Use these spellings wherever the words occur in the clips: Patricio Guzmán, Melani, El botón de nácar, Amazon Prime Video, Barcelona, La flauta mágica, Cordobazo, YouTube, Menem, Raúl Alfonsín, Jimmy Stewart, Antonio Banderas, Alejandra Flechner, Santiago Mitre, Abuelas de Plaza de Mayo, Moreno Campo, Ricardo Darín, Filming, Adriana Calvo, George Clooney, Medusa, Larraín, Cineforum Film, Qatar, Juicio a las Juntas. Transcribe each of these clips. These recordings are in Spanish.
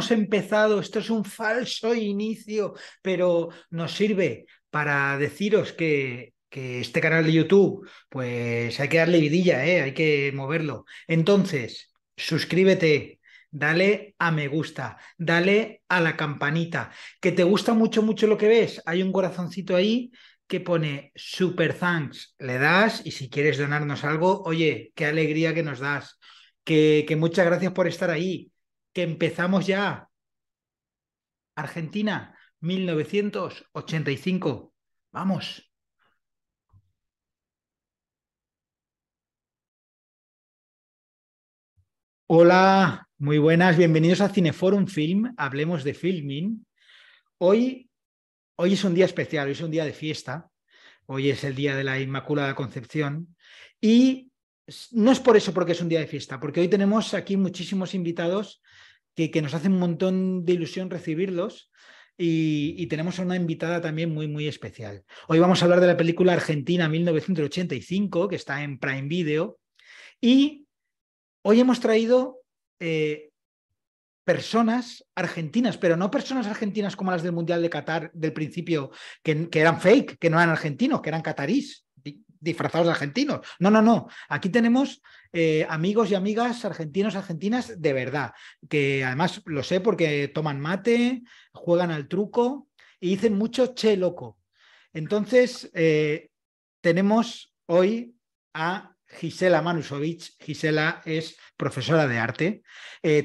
hemos empezado, esto es un falso inicio, pero nos sirve para deciros que este canal de YouTube, pues hay que darle vidilla, hay que moverlo. Entonces, suscríbete, dale a me gusta, dale a la campanita. Que te gusta mucho, mucho lo que ves, hay un corazoncito ahí que pone super thanks, le das, y si quieres donarnos algo, oye, qué alegría que nos das, que muchas gracias por estar ahí, que empezamos ya. Argentina 1985, vamos. Hola, muy buenas, bienvenidos a Cineforum Film, hablemos de Filming. Hoy es un día especial, hoy es un día de fiesta, hoy es el día de la Inmaculada Concepción, y no es por eso porque es un día de fiesta, porque hoy tenemos aquí muchísimos invitados que nos hacen un montón de ilusión recibirlos, y tenemos a una invitada también muy, muy especial. Hoy vamos a hablar de la película Argentina 1985, que está en Prime Video, y hoy hemos traído personas argentinas, pero no personas argentinas como las del Mundial de Qatar del principio, que eran fake, que no eran argentinos, que eran catarís, disfrazados de argentinos. No, no, no. Aquí tenemos amigos y amigas argentinos, argentinas de verdad, que además lo sé porque toman mate, juegan al truco y dicen mucho che loco. Entonces, tenemos hoy a Gisela Manusovich. Gisela es profesora de arte.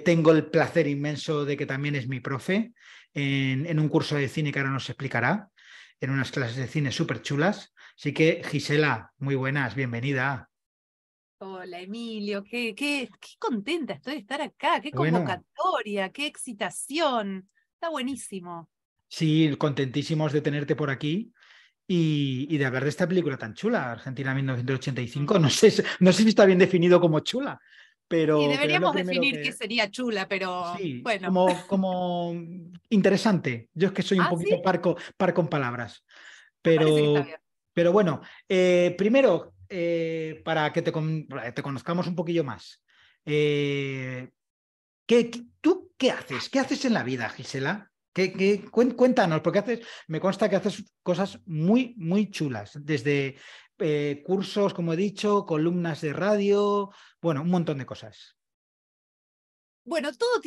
Tengo el placer inmenso de que también es mi profe en un curso de cine que ahora nos explicará, en unas clases de cine súper chulas. Así que, Gisela, muy buenas, bienvenida. Hola, Emilio, qué contenta estoy de estar acá, qué convocatoria, bueno, qué excitación. Está buenísimo. Sí, contentísimos de tenerte por aquí. Y de hablar de esta película tan chula, Argentina 1985, no sé si está bien definido como chula, pero... Y deberíamos definir qué sería chula, pero sí, bueno. Como interesante. Yo es que soy un poquito par con palabras. Pero bueno, primero, para que te conozcamos un poquillo más, ¿tú qué haces? ¿Qué haces en la vida, Gisela? Cuéntanos, porque me consta que haces cosas muy, muy chulas, desde cursos, como he dicho, columnas de radio, bueno, un montón de cosas. Bueno, todo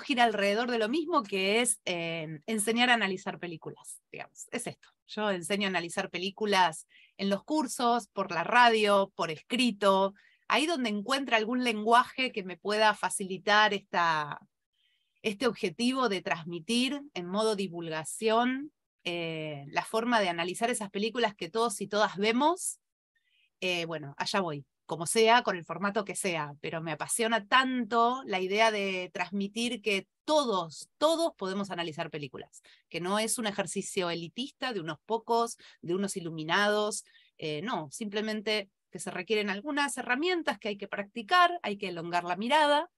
gira alrededor de lo mismo, que es enseñar a analizar películas, digamos, es esto. Yo enseño a analizar películas en los cursos, por la radio, por escrito, ahí donde encuentra algún lenguaje que me pueda facilitar este objetivo de transmitir en modo divulgación la forma de analizar esas películas que todos y todas vemos. Bueno, allá voy, como sea, con el formato que sea, pero me apasiona tanto la idea de transmitir que todos podemos analizar películas, que no es un ejercicio elitista de unos pocos, de unos iluminados, no, simplemente que se requieren algunas herramientas que hay que practicar, hay que elongar la mirada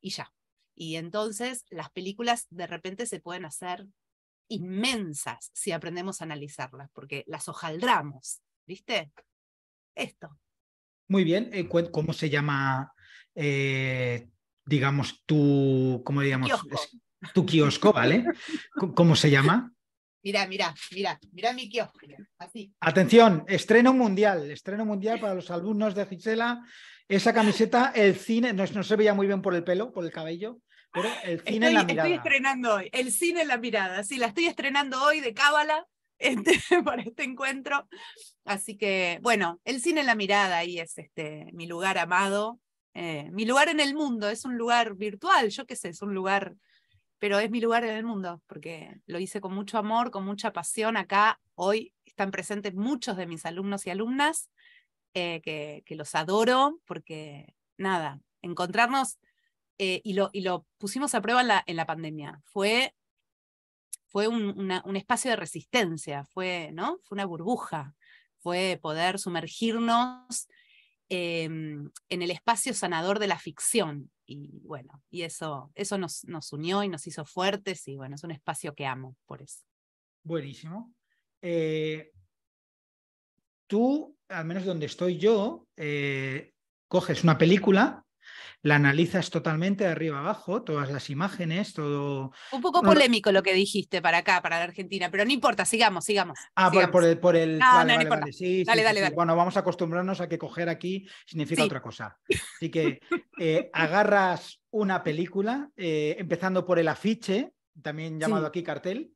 y ya. Y entonces las películas de repente se pueden hacer inmensas si aprendemos a analizarlas, porque las hojaldramos, ¿viste? Esto. Muy bien. ¿Cómo se llama, digamos, tu kiosco, ¿vale? ¿Cómo se llama? Mirá mi kiosco. Así. Atención, estreno mundial para los alumnos de Gisela. Esa camiseta, el cine, no se veía muy bien por el pelo, por el cabello, pero el cine en la mirada. Estoy estrenando hoy, el cine en la mirada. Sí, la estoy estrenando hoy de cábala para este encuentro. Así que, bueno, el cine en la mirada ahí es mi lugar amado, mi lugar en el mundo. Es un lugar virtual, yo qué sé, es un lugar... pero es mi lugar en el mundo, porque lo hice con mucho amor, con mucha pasión. Acá hoy están presentes muchos de mis alumnos y alumnas, que los adoro, porque nada, encontrarnos, y lo pusimos a prueba en la pandemia. Fue un espacio de resistencia, fue una burbuja, fue poder sumergirnos en el espacio sanador de la ficción. Y bueno, y eso nos unió y nos hizo fuertes, y bueno, es un espacio que amo por eso. Buenísimo. Tú, al menos donde estoy yo, coges una película, La analizas totalmente de arriba abajo, todas las imágenes, todo... Un poco polémico lo que dijiste para acá, para la Argentina, pero no importa, sigamos. Ah, sigamos. Por el... No, vale, no importa. Vale. Sí, dale. Bueno, vamos a acostumbrarnos a que coger aquí significa otra cosa. Así que agarras una película, empezando por el afiche, también llamado aquí cartel,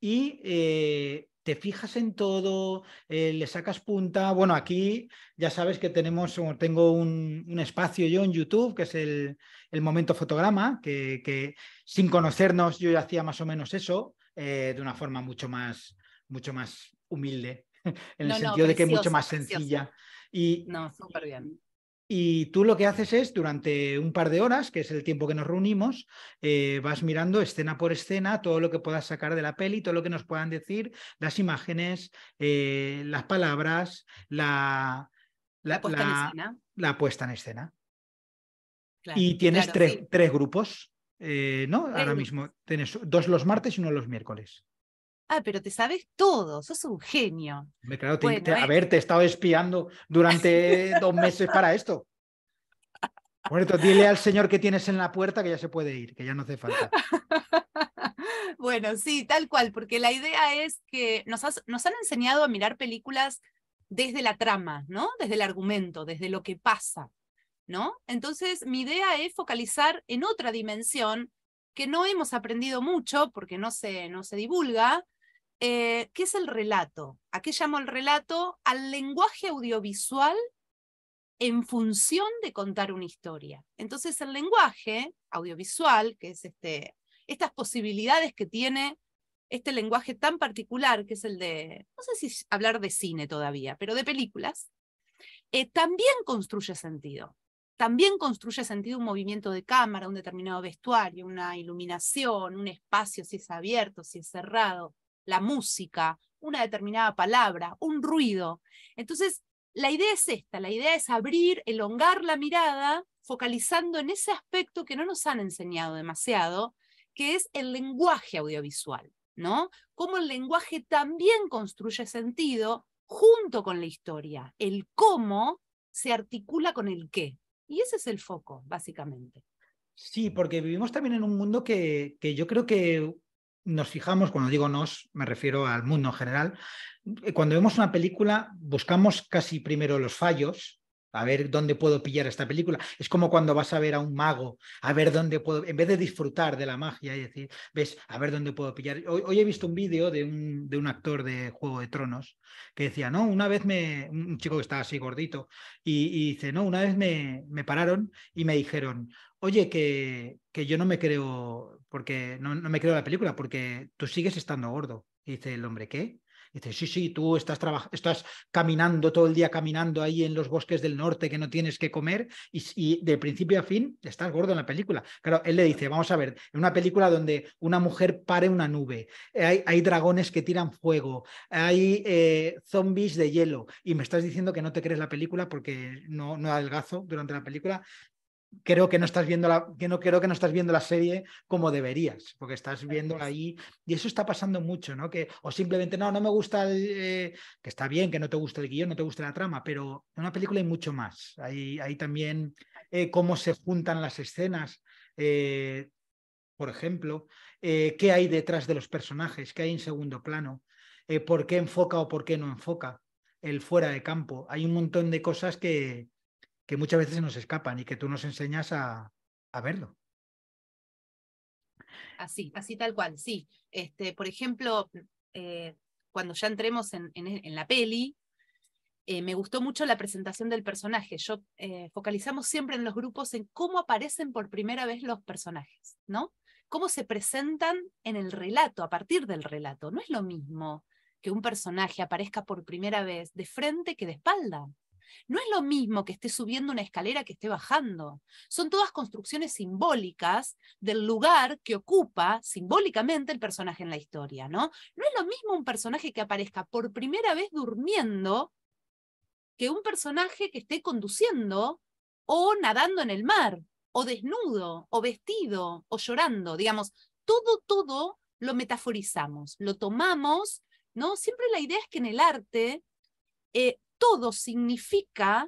y... te fijas en todo, le sacas punta. Bueno, aquí ya sabes que tengo un espacio yo en YouTube, que es el momento fotograma, que sin conocernos yo ya hacía más o menos eso, de una forma mucho más humilde, en el sentido de que mucho más sencilla. Y, súper bien. Y tú lo que haces es, durante un par de horas, que es el tiempo que nos reunimos, vas mirando escena por escena todo lo que puedas sacar de la peli, todo lo que nos puedan decir, las imágenes, las palabras, la puesta en escena. Claro, y tienes tres grupos, ¿no? Ahora mismo tienes dos los martes y uno los miércoles. Ah, pero te sabes todo, sos un genio. Claro, a ver, te he estado espiando durante 2 meses para esto. Bueno, entonces dile al señor que tienes en la puerta que ya se puede ir, que ya no hace falta. Bueno, sí, tal cual, porque la idea es que nos han enseñado a mirar películas desde la trama, ¿no? Desde el argumento, desde lo que pasa, ¿no? Entonces, mi idea es focalizar en otra dimensión que no hemos aprendido mucho porque no se divulga. ¿Qué es el relato? ¿A qué llamo el relato? Al lenguaje audiovisual en función de contar una historia. Entonces el lenguaje audiovisual, que es estas posibilidades que tiene este lenguaje tan particular, que es el de, no sé si hablar de cine todavía, pero de películas, también construye sentido. También construye sentido un movimiento de cámara, un determinado vestuario, una iluminación, un espacio, si es abierto, si es cerrado, la música, una determinada palabra, un ruido. Entonces, la idea es esta, la idea es abrir, elongar la mirada, focalizando en ese aspecto que no nos han enseñado demasiado, que es el lenguaje audiovisual, ¿no? Cómo el lenguaje también construye sentido junto con la historia, el cómo se articula con el qué. Y ese es el foco, básicamente. Sí, porque vivimos también en un mundo que yo creo que nos fijamos, cuando digo nos, me refiero al mundo en general, cuando vemos una película buscamos casi primero los fallos, a ver dónde puedo pillar esta película. Es como cuando vas a ver a un mago, a ver dónde puedo, en vez de disfrutar de la magia y decir, ves, a ver dónde puedo pillar. Hoy he visto un vídeo de un actor de Juego de Tronos que decía, no, una vez un chico que estaba así gordito, y dice, no, una vez me pararon y me dijeron, oye, que yo no me creo, porque no me creo la película, porque tú sigues estando gordo. Y dice el hombre, ¿qué? Dice, sí, tú estás caminando todo el día, caminando ahí en los bosques del norte que no tienes que comer y de principio a fin estás gordo en la película. Claro, él le dice, vamos a ver, en una película donde una mujer pare una nube, hay dragones que tiran fuego, hay zombies de hielo y me estás diciendo que no te crees la película porque no adelgazo durante la película. Creo que no estás viendo la serie como deberías, porque estás viéndola ahí, y eso está pasando mucho, ¿no? Que, o simplemente, no me gusta que está bien, que no te gusta el guión, no te gusta la trama, pero en una película hay mucho más. Hay también cómo se juntan las escenas, por ejemplo, qué hay detrás de los personajes, qué hay en segundo plano, por qué enfoca o por qué no enfoca, el fuera de campo. Hay un montón de cosas que muchas veces nos escapan y que tú nos enseñas a verlo. Así tal cual, sí. Por ejemplo, cuando ya entremos en la peli, me gustó mucho la presentación del personaje. Focalizamos siempre en los grupos en cómo aparecen por primera vez los personajes, ¿no? Cómo se presentan en el relato, a partir del relato. No es lo mismo que un personaje aparezca por primera vez de frente que de espalda. No es lo mismo que esté subiendo una escalera que esté bajando. Son todas construcciones simbólicas del lugar que ocupa simbólicamente el personaje en la historia, ¿no? No es lo mismo un personaje que aparezca por primera vez durmiendo que un personaje que esté conduciendo o nadando en el mar, o desnudo, o vestido, o llorando. Digamos, todo lo metaforizamos, lo tomamos, ¿no? Siempre la idea es que en el arte... todo significa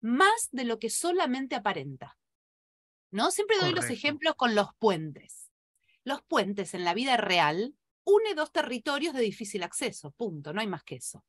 más de lo que solamente aparenta, ¿no? Siempre doy los ejemplos con los puentes. Los puentes en la vida real une dos territorios de difícil acceso, punto, no hay más que eso.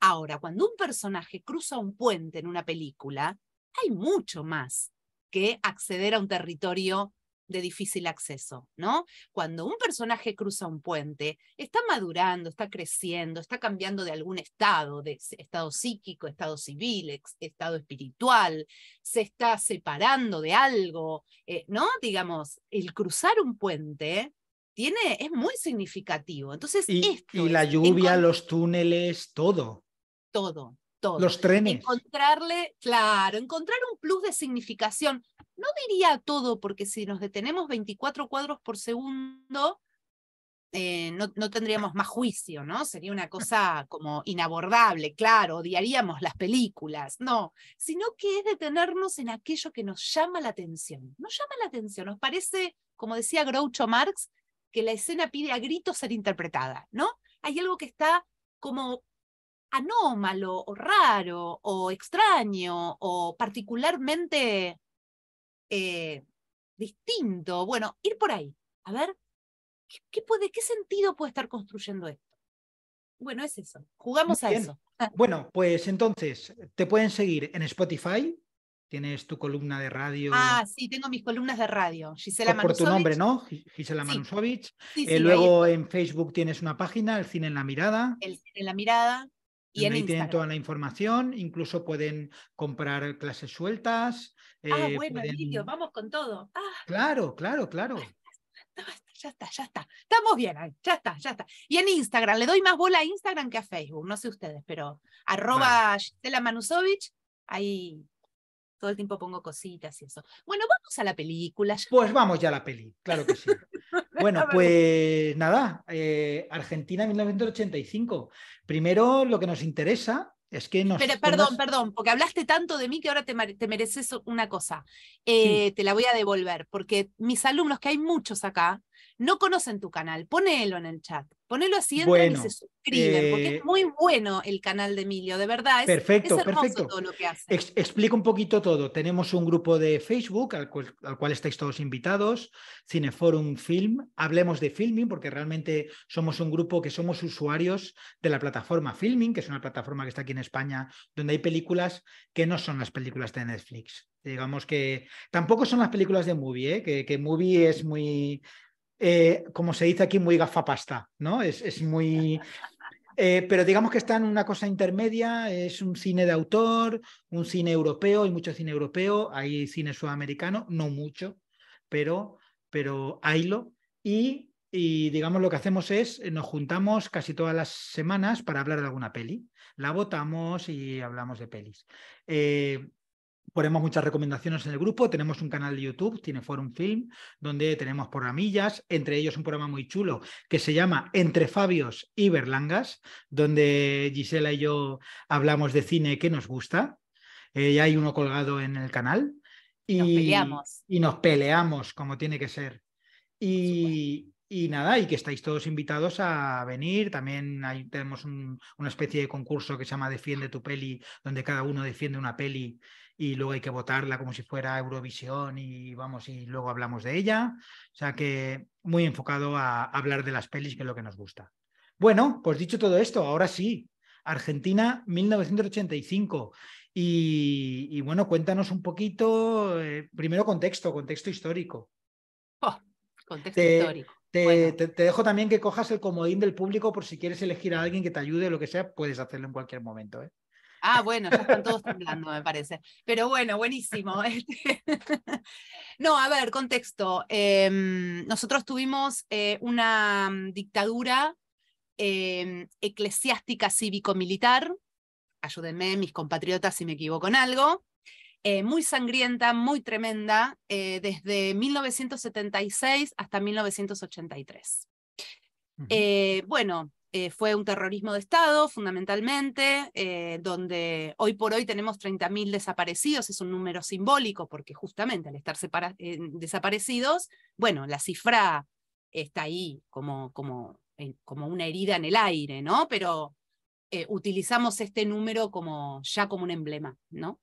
Ahora, cuando un personaje cruza un puente en una película, hay mucho más que acceder a un territorio de difícil acceso, ¿no? Cuando un personaje cruza un puente, está madurando, está creciendo, está cambiando de algún estado, de estado psíquico, estado civil, estado espiritual, se está separando de algo, ¿no? Digamos, el cruzar un puente es muy significativo. Entonces, y la lluvia, los túneles, todo. Todo. Todo. Los trenes. Encontrar un plus de significación. No diría todo, porque si nos detenemos 24 cuadros por segundo, no tendríamos más juicio, ¿no? Sería una cosa como inabordable, claro, odiaríamos las películas, no, sino que es detenernos en aquello que nos llama la atención. Nos llama la atención, nos parece, como decía Groucho Marx, que la escena pide a gritos ser interpretada, ¿no? Hay algo que está como anómalo, o raro, o extraño, o particularmente distinto. Bueno, ir por ahí, a ver, ¿qué sentido puede estar construyendo esto? Bueno, es eso, jugamos a eso. Bueno, pues entonces, te pueden seguir en Spotify, tienes tu columna de radio. Ah, sí, tengo mis columnas de radio, Gisela Manusovich. Por tu nombre, ¿no? Gisela Manusovich. Sí, sí, luego en Facebook tienes una página, El Cine en la Mirada. El Cine en la Mirada. Y ahí tienen toda la información, incluso pueden comprar clases sueltas. Bueno, pueden... Emilio, vamos con todo. Claro, claro, claro. Ya está. Estamos bien, ya está. Y en Instagram, le doy más bola a Instagram que a Facebook, no sé ustedes, pero @ Gisela Manusovich, ahí todo el tiempo pongo cositas y eso. Bueno, vamos a la película. Pues vamos ya a la peli, claro que sí. Bueno, pues nada, Argentina 1985. Primero lo que nos interesa es que nos... Pero, perdón, porque hablaste tanto de mí que ahora te mereces una cosa. Sí. Te la voy a devolver, porque mis alumnos, que hay muchos acá, no conocen tu canal. Ponelo en el chat, ponelo así, entran y se suscriben, porque es muy bueno el canal de Emilio, de verdad, es hermoso todo lo que hace. Explico un poquito todo. Tenemos un grupo de Facebook al cual estáis todos invitados, Cineforum Film, hablemos de Filming, porque realmente somos un grupo que somos usuarios de la plataforma Filming, que es una plataforma que está aquí en España, donde hay películas que no son las películas de Netflix. Digamos que tampoco son las películas de Movie, que Movie es muy... como se dice aquí, muy gafapasta, ¿no? Es muy... pero digamos que está en una cosa intermedia, es un cine de autor, un cine europeo, hay mucho cine europeo, hay cine sudamericano, no mucho, pero haylo. Y digamos lo que hacemos es, nos juntamos casi todas las semanas para hablar de alguna peli, la votamos y hablamos de pelis. Ponemos muchas recomendaciones en el grupo, tenemos un canal de YouTube, Cineforum Film, donde tenemos programillas, entre ellos un programa muy chulo que se llama Entre Fabios y Berlangas, donde Gisela y yo hablamos de cine que nos gusta, ya hay uno colgado en el canal, y nos peleamos como tiene que ser. Y nada, y que estáis todos invitados a venir. También tenemos una especie de concurso que se llama Defiende tu peli, donde cada uno defiende una peli y luego hay que votarla como si fuera Eurovisión y luego hablamos de ella. O sea que muy enfocado a hablar de las pelis, que es lo que nos gusta. Bueno, pues dicho todo esto, ahora sí, Argentina 1985. Y bueno, cuéntanos un poquito, primero contexto histórico. Contexto histórico. Bueno. Te dejo también que cojas el comodín del público por si quieres elegir a alguien que te ayude o lo que sea, puedes hacerlo en cualquier momento, ¿eh? Bueno, ya están todos temblando, me parece. Pero bueno, buenísimo. No, a ver, contexto. Nosotros tuvimos una dictadura eclesiástica cívico-militar, ayúdenme mis compatriotas si me equivoco en algo, muy sangrienta, muy tremenda, desde 1976 hasta 1983. Bueno, fue un terrorismo de Estado, fundamentalmente, donde hoy por hoy tenemos 30.000 desaparecidos, es un número simbólico, porque justamente al estar desaparecidos, bueno, la cifra está ahí como una herida en el aire, ¿no? Pero utilizamos este número como un emblema, ¿no?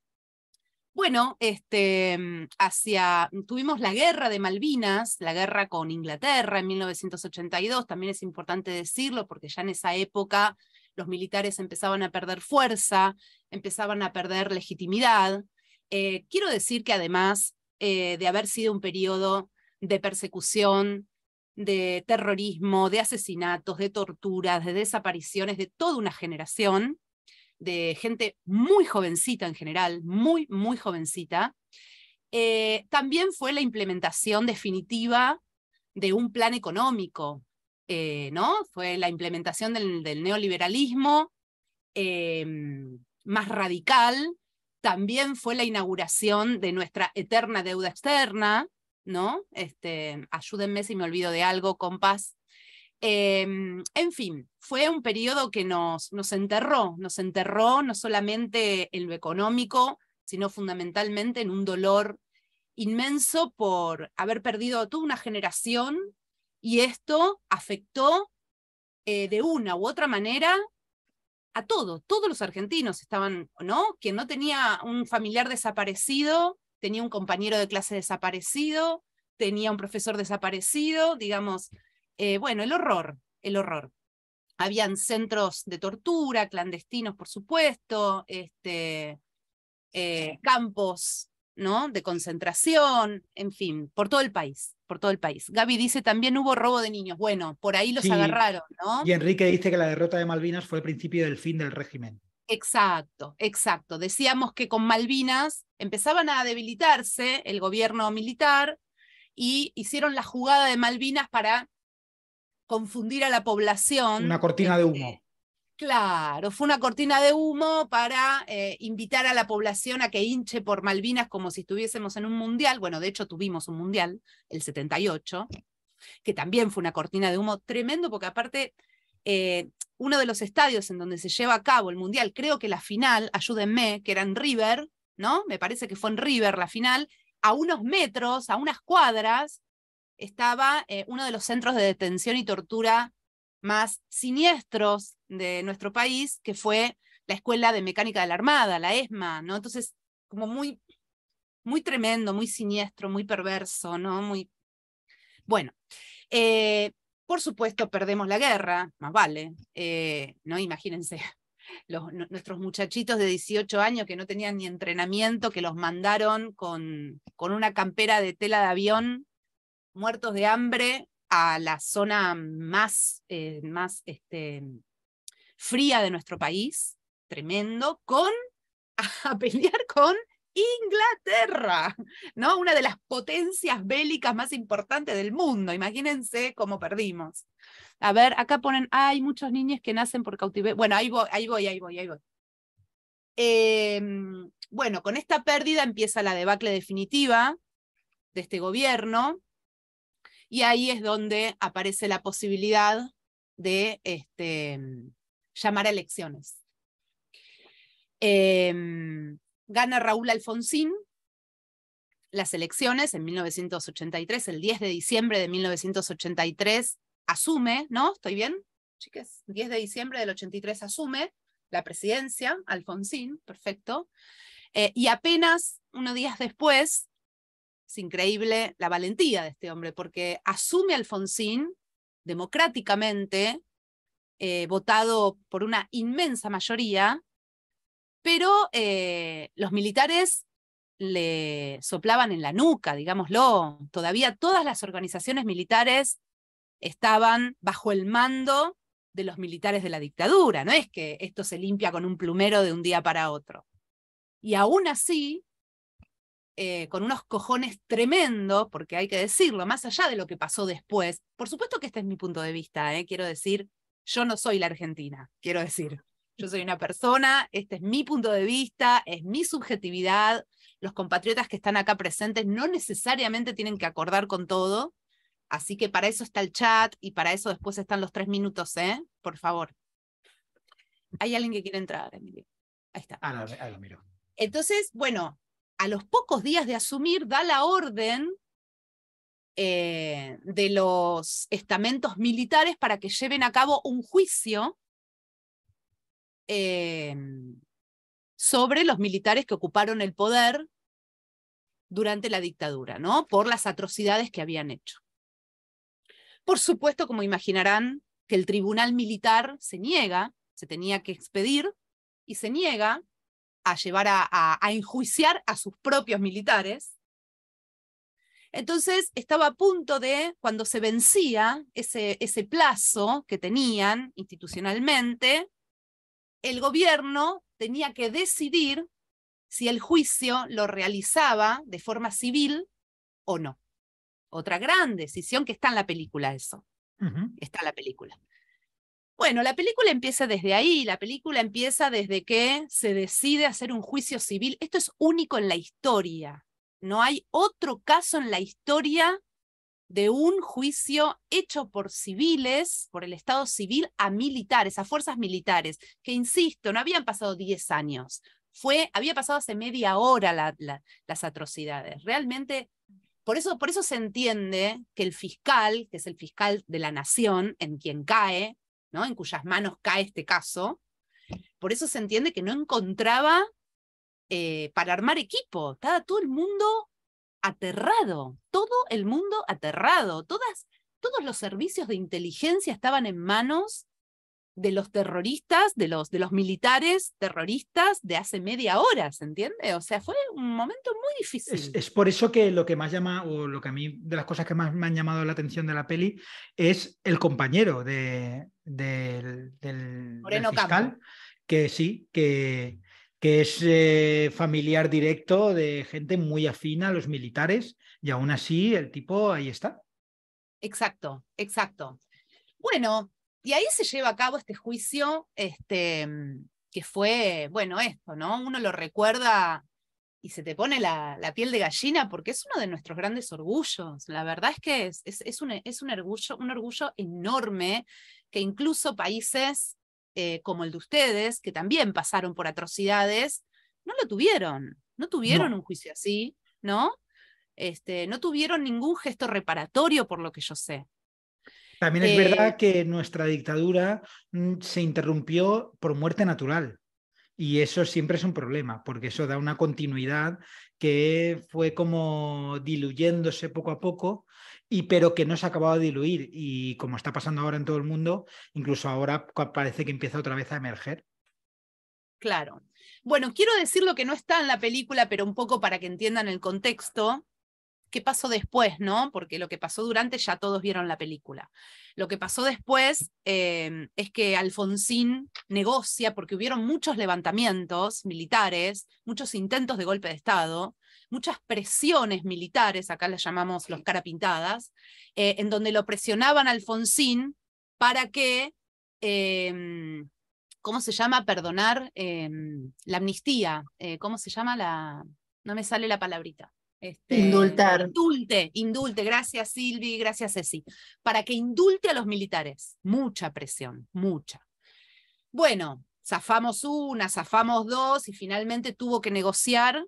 Bueno, tuvimos la guerra de Malvinas, la guerra con Inglaterra en 1982, también es importante decirlo porque ya en esa época los militares empezaban a perder fuerza, empezaban a perder legitimidad. Quiero decir que además de haber sido un periodo de persecución, de terrorismo, de asesinatos, de torturas, de desapariciones, de toda una generación, de gente muy jovencita en general, muy, muy jovencita, también fue la implementación definitiva de un plan económico, ¿no? Fue la implementación del neoliberalismo más radical, también fue la inauguración de nuestra eterna deuda externa, ¿no? Ayúdenme si me olvido de algo, compás. En fin, fue un periodo que nos enterró no solamente en lo económico, sino fundamentalmente en un dolor inmenso por haber perdido toda una generación, y esto afectó de una u otra manera a todos los argentinos estaban, ¿no? Quien no tenía un familiar desaparecido, tenía un compañero de clase desaparecido, tenía un profesor desaparecido, digamos. Bueno, el horror. Habían centros de tortura, clandestinos, por supuesto, campos, ¿no? De concentración, en fin, por todo el país. Gaby dice, también hubo robo de niños. Bueno, por ahí los agarraron, ¿no? Y Enrique dice que la derrota de Malvinas fue el principio del fin del régimen. Exacto. Decíamos que con Malvinas empezaban a debilitarse el gobierno militar, y hicieron la jugada de Malvinas para confundir a la población. Una cortina de humo. Claro, fue una cortina de humo para invitar a la población a que hinche por Malvinas como si estuviésemos en un mundial. Bueno, de hecho tuvimos un mundial, el 78, que también fue una cortina de humo tremendo, porque aparte uno de los estadios en donde se lleva a cabo el mundial, creo que la final, ayúdenme, que era en River, ¿no? Me parece que fue en River la final. A unos metros, a unas cuadras, estaba uno de los centros de detención y tortura más siniestros de nuestro país, que fue la Escuela de Mecánica de la Armada, la ESMA, ¿no? Entonces, como muy, muy tremendo, muy siniestro, muy perverso, ¿no? Muy... Bueno, por supuesto perdemos la guerra, más vale, ¿no? Imagínense, nuestros muchachitos de 18 años que no tenían ni entrenamiento, que los mandaron con una campera de tela de avión, muertos de hambre, a la zona más, fría de nuestro país, tremendo, a pelear con Inglaterra, ¿no? Una de las potencias bélicas más importantes del mundo. Imagínense cómo perdimos. A ver, acá ponen, hay muchos niños que nacen por cautiverio. Bueno, ahí voy. Bueno, con esta pérdida empieza la debacle definitiva de este gobierno, y ahí es donde aparece la posibilidad de llamar a elecciones. Gana Raúl Alfonsín las elecciones en 1983, el 10 de diciembre de 1983 asume, ¿no? ¿Estoy bien, chicas? 10 de diciembre del 83 asume la presidencia Alfonsín, perfecto. Y apenas unos días después, es increíble la valentía de este hombre, porque asume Alfonsín democráticamente, votado por una inmensa mayoría, pero los militares le soplaban en la nuca, digámoslo. Todavía todas las organizaciones militares estaban bajo el mando de los militares de la dictadura, no es que esto se limpia con un plumero de un día para otro. Y aún así, con unos cojones tremendos, porque hay que decirlo, más allá de lo que pasó después, por supuesto que este es mi punto de vista, quiero decir, yo no soy la Argentina, quiero decir, yo soy una persona, este es mi punto de vista, es mi subjetividad, los compatriotas que están acá presentes no necesariamente tienen que acordar con todo, así que para eso está el chat y para eso después están los 3 minutos, por favor. ¿Hay alguien que quiere entrar, Emilio? Ahí está. Ah, lo miro. Entonces, bueno, a los pocos días de asumir da la orden de los estamentos militares para que lleven a cabo un juicio sobre los militares que ocuparon el poder durante la dictadura, ¿no? Por las atrocidades que habían hecho. Por supuesto, como imaginarán, que el tribunal militar se niega, se tenía que expedir, y se niega a llevar a enjuiciar a sus propios militares. Entonces estaba a punto de, cuando se vencía ese plazo que tenían institucionalmente, el gobierno tenía que decidir si el juicio lo realizaba de forma civil o no. Otra gran decisión que está en la película eso. Uh-huh. Está en la película. Bueno, la película empieza desde ahí, la película empieza desde que se decide hacer un juicio civil. Esto es único en la historia. No hay otro caso en la historia de un juicio hecho por civiles, por el Estado civil, a militares, a fuerzas militares, que insisto, no habían pasado 10 años. Había pasado hace media hora las atrocidades. Realmente, por eso se entiende que el fiscal, que es el fiscal de la nación, en quien cae, ¿no? En cuyas manos cae este caso, por eso se entiende que no encontraba para armar equipo, estaba todo el mundo aterrado, todos los servicios de inteligencia estaban en manos de los terroristas, de los militares terroristas de hace media hora, ¿se entiende? O sea, fue un momento muy difícil. Es por eso que lo que más llama, o lo que a mí, de las cosas que más me han llamado la atención de la peli, es el compañero del fiscal, Campo. Que sí, que es familiar directo de gente muy afina a los militares, y aún así el tipo ahí está. Exacto, exacto. Bueno, y ahí se lleva a cabo este juicio, que fue, bueno, esto, ¿no? Uno lo recuerda y se te pone la piel de gallina porque es uno de nuestros grandes orgullos. La verdad es que es un orgullo enorme, que incluso países como el de ustedes, que también pasaron por atrocidades, no tuvieron un juicio así, ¿no? No tuvieron ningún gesto reparatorio, por lo que yo sé. También es verdad que nuestra dictadura se interrumpió por muerte natural, y eso siempre es un problema, porque eso da una continuidad que fue como diluyéndose poco a poco, pero que no se ha acabado de diluir, y como está pasando ahora en todo el mundo, incluso ahora parece que empieza otra vez a emerger. Claro. Bueno, quiero decir lo que no está en la película, pero un poco para que entiendan el contexto. ¿Qué pasó después, no? Porque lo que pasó durante ya todos vieron la película. Lo que pasó después es que Alfonsín negocia, porque hubieron muchos levantamientos militares, muchos intentos de golpe de Estado, muchas presiones militares, acá las llamamos los carapintadas, en donde lo presionaban a Alfonsín para que, ¿cómo se llama? Perdonar la amnistía. ¿Cómo se llama? No me sale la palabrita. Indulte, gracias Silvi, gracias Ceci, para que indulte a los militares. Mucha presión, mucha. Bueno, zafamos una, zafamos dos, y finalmente tuvo que negociar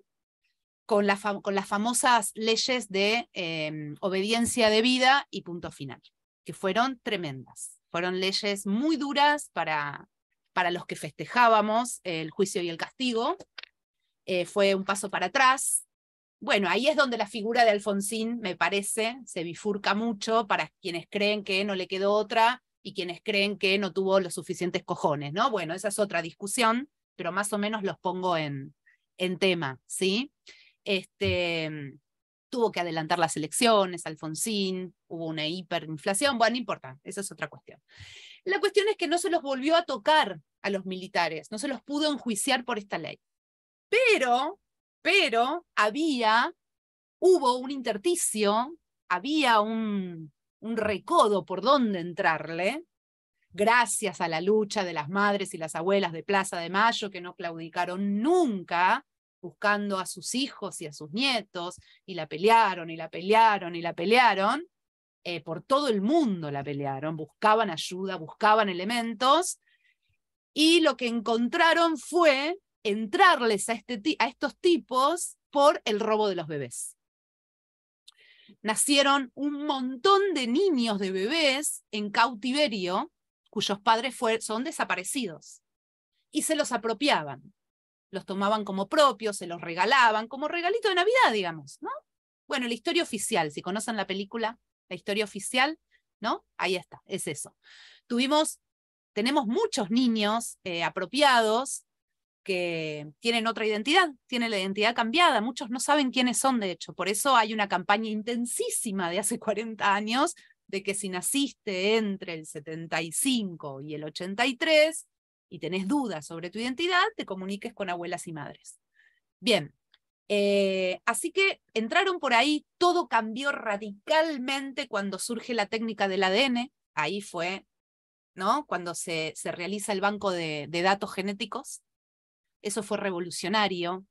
con las famosas leyes de obediencia debida y punto final, que fueron tremendas. Fueron leyes muy duras para los que festejábamos el juicio y el castigo. Fue un paso para atrás. Bueno, ahí es donde la figura de Alfonsín, me parece, se bifurca mucho para quienes creen que no le quedó otra y quienes creen que no tuvo los suficientes cojones, ¿no? Bueno, esa es otra discusión, pero más o menos los pongo en tema, ¿sí? Tuvo que adelantar las elecciones, Alfonsín, hubo una hiperinflación, bueno, no importa, esa es otra cuestión. La cuestión es que no se los volvió a tocar a los militares, no se los pudo enjuiciar por esta ley. Pero hubo un intersticio, había un recodo por donde entrarle, gracias a la lucha de las madres y las abuelas de Plaza de Mayo, que no claudicaron nunca, buscando a sus hijos y a sus nietos, y la pelearon, y la pelearon, y la pelearon, por todo el mundo la pelearon, buscaban ayuda, buscaban elementos, y lo que encontraron fue entrarles a estos tipos por el robo de los bebés. Nacieron un montón de niños, de bebés, en cautiverio, cuyos padres son desaparecidos, y se los apropiaban. los tomaban como propios, se los regalaban, como regalito de Navidad, digamos, ¿no? Bueno, La Historia Oficial, si conocen la película, La Historia Oficial, ¿no? Ahí está, es eso. Tenemos muchos niños apropiados que tienen otra identidad, tienen la identidad cambiada, muchos no saben quiénes son, de hecho, por eso hay una campaña intensísima de hace 40 años de que si naciste entre el 75 y el 83 y tenés dudas sobre tu identidad, te comuniques con abuelas y madres. Bien, así que entraron por ahí, todo cambió radicalmente cuando surge la técnica del ADN, ahí fue, ¿no? Cuando se realiza el banco de datos genéticos. Eso fue revolucionario,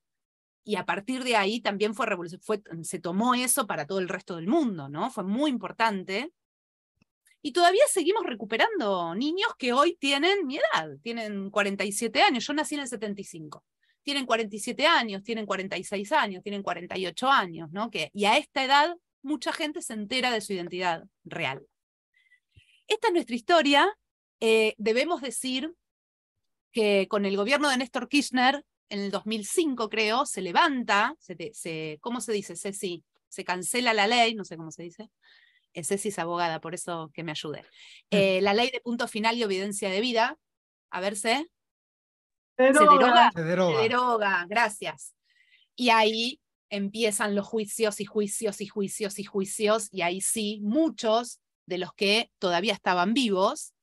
y a partir de ahí también fue revolucionario, se tomó eso para todo el resto del mundo, ¿no? Fue muy importante, y todavía seguimos recuperando niños que hoy tienen mi edad, tienen 47 años, yo nací en el 75, tienen 47 años, tienen 46 años, tienen 48 años, ¿no? Y a esta edad mucha gente se entera de su identidad real. Esta es nuestra historia, debemos decir que con el gobierno de Néstor Kirchner, en el 2005 creo, se levanta, ¿cómo se dice, Ceci? Se cancela la ley, no sé cómo se dice, Ceci es abogada, por eso que me ayude. La ley de punto final y obediencia de vida, a ver, se deroga, gracias. Y ahí empiezan los juicios y juicios y juicios y juicios, y ahí sí, muchos de los que todavía estaban vivos,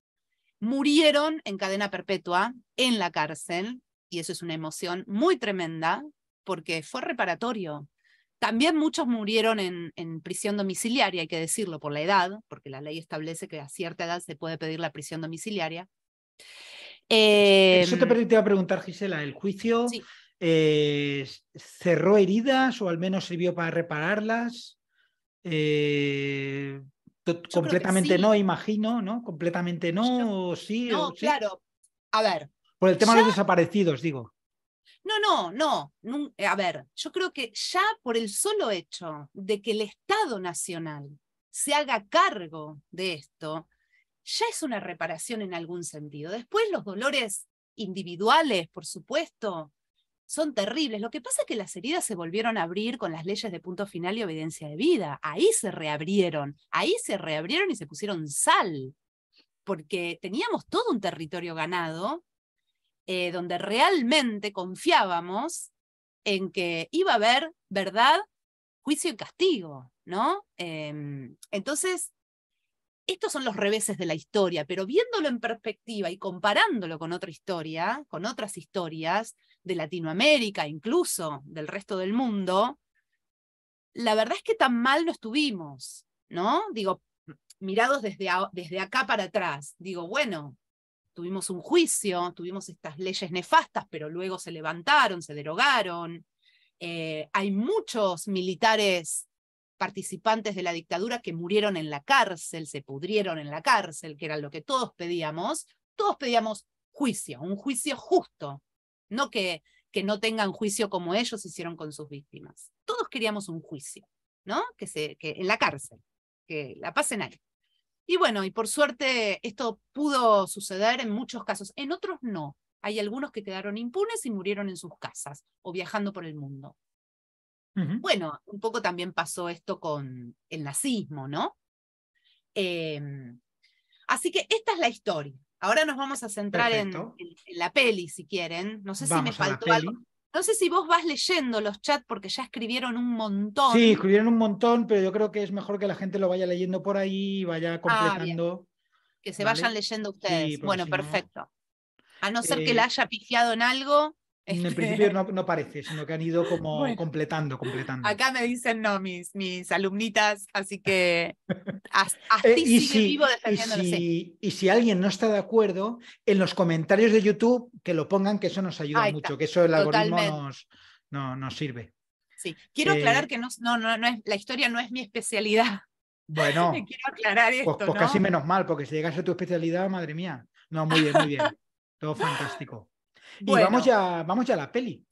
murieron en cadena perpetua en la cárcel, y eso es una emoción muy tremenda, porque fue reparatorio. También muchos murieron en prisión domiciliaria, hay que decirlo, por la edad, porque la ley establece que a cierta edad se puede pedir la prisión domiciliaria. Eso te iba a preguntar, Gisela, ¿el juicio sí cerró heridas o al menos sirvió para repararlas? Completamente sí. No, imagino, ¿no? Completamente no, o sí. No, o sí. Claro. A ver. Por el tema de los desaparecidos, digo. No. A ver, yo creo que ya por el solo hecho de que el Estado Nacional se haga cargo de esto, ya es una reparación en algún sentido. Después los dolores individuales, por supuesto, son terribles. Lo que pasa es que las heridas se volvieron a abrir con las leyes de punto final y obediencia de vida. Ahí se reabrieron y se pusieron sal, porque teníamos todo un territorio ganado donde realmente confiábamos en que iba a haber verdad, juicio y castigo, ¿no? Entonces, estos son los reveses de la historia, pero viéndolo en perspectiva y comparándolo con otra historia, con otras historias, de Latinoamérica, incluso del resto del mundo, la verdad es que tan mal no estuvimos, ¿no? Digo, mirados desde acá para atrás, digo, bueno, tuvimos un juicio, tuvimos estas leyes nefastas, pero luego se levantaron, se derogaron, hay muchos militares participantes de la dictadura que murieron en la cárcel, se pudrieron en la cárcel, que era lo que todos pedíamos juicio, un juicio justo, no que no tengan juicio como ellos hicieron con sus víctimas. Todos queríamos un juicio, ¿no? Que en la cárcel, que la pasen ahí. Y bueno, y por suerte esto pudo suceder en muchos casos, en otros no. Hay algunos que quedaron impunes y murieron en sus casas, o viajando por el mundo. Uh-huh. Bueno, un poco también pasó esto con el nazismo, ¿no? Así que esta es la historia. Ahora nos vamos a centrar en la peli, si quieren. No sé si me faltó algo. No sé si vos vas leyendo los chats, porque ya escribieron un montón. Sí, escribieron un montón, pero yo creo que es mejor que la gente lo vaya leyendo por ahí, vaya completando. Que se vayan leyendo ustedes. Sí, bueno, si perfecto. No, a no ser que la haya pifiado en algo. En el principio no parece, sino que han ido como completando. Acá me dicen no mis alumnitas, así que así sigue vivo defendiéndolo. Y si alguien no está de acuerdo, en los comentarios de YouTube que lo pongan, que eso nos ayuda mucho, que eso el algoritmo nos sirve. Sí, quiero aclarar que no es, la historia no es mi especialidad. Bueno, quiero aclarar esto, pues ¿no? Casi menos mal, porque si llegase a tu especialidad, madre mía. No, muy bien. Todo fantástico. Bueno. Y vamos ya a la peli.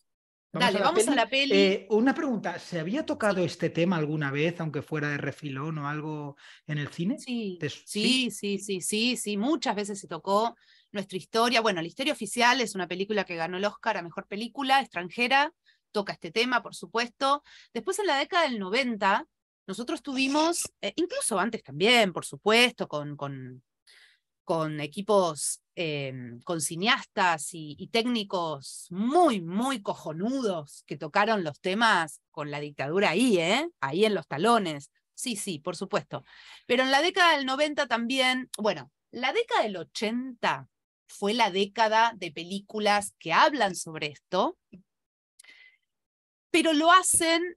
Vamos a la peli. Una pregunta, ¿se había tocado este tema alguna vez, aunque fuera de refilón o algo en el cine? Sí, muchas veces se tocó. Nuestra historia, bueno, La Historia Oficial es una película que ganó el Oscar a Mejor Película Extranjera, toca este tema, por supuesto. Después, en la década del 90, nosotros tuvimos, incluso antes también, por supuesto, con equipos, con cineastas y técnicos muy, muy cojonudos que tocaron los temas con la dictadura ahí, ahí en los talones. Sí, sí, por supuesto. Pero en la década del 90 también, bueno, la década del 80 fue la década de películas que hablan sobre esto, pero lo hacen,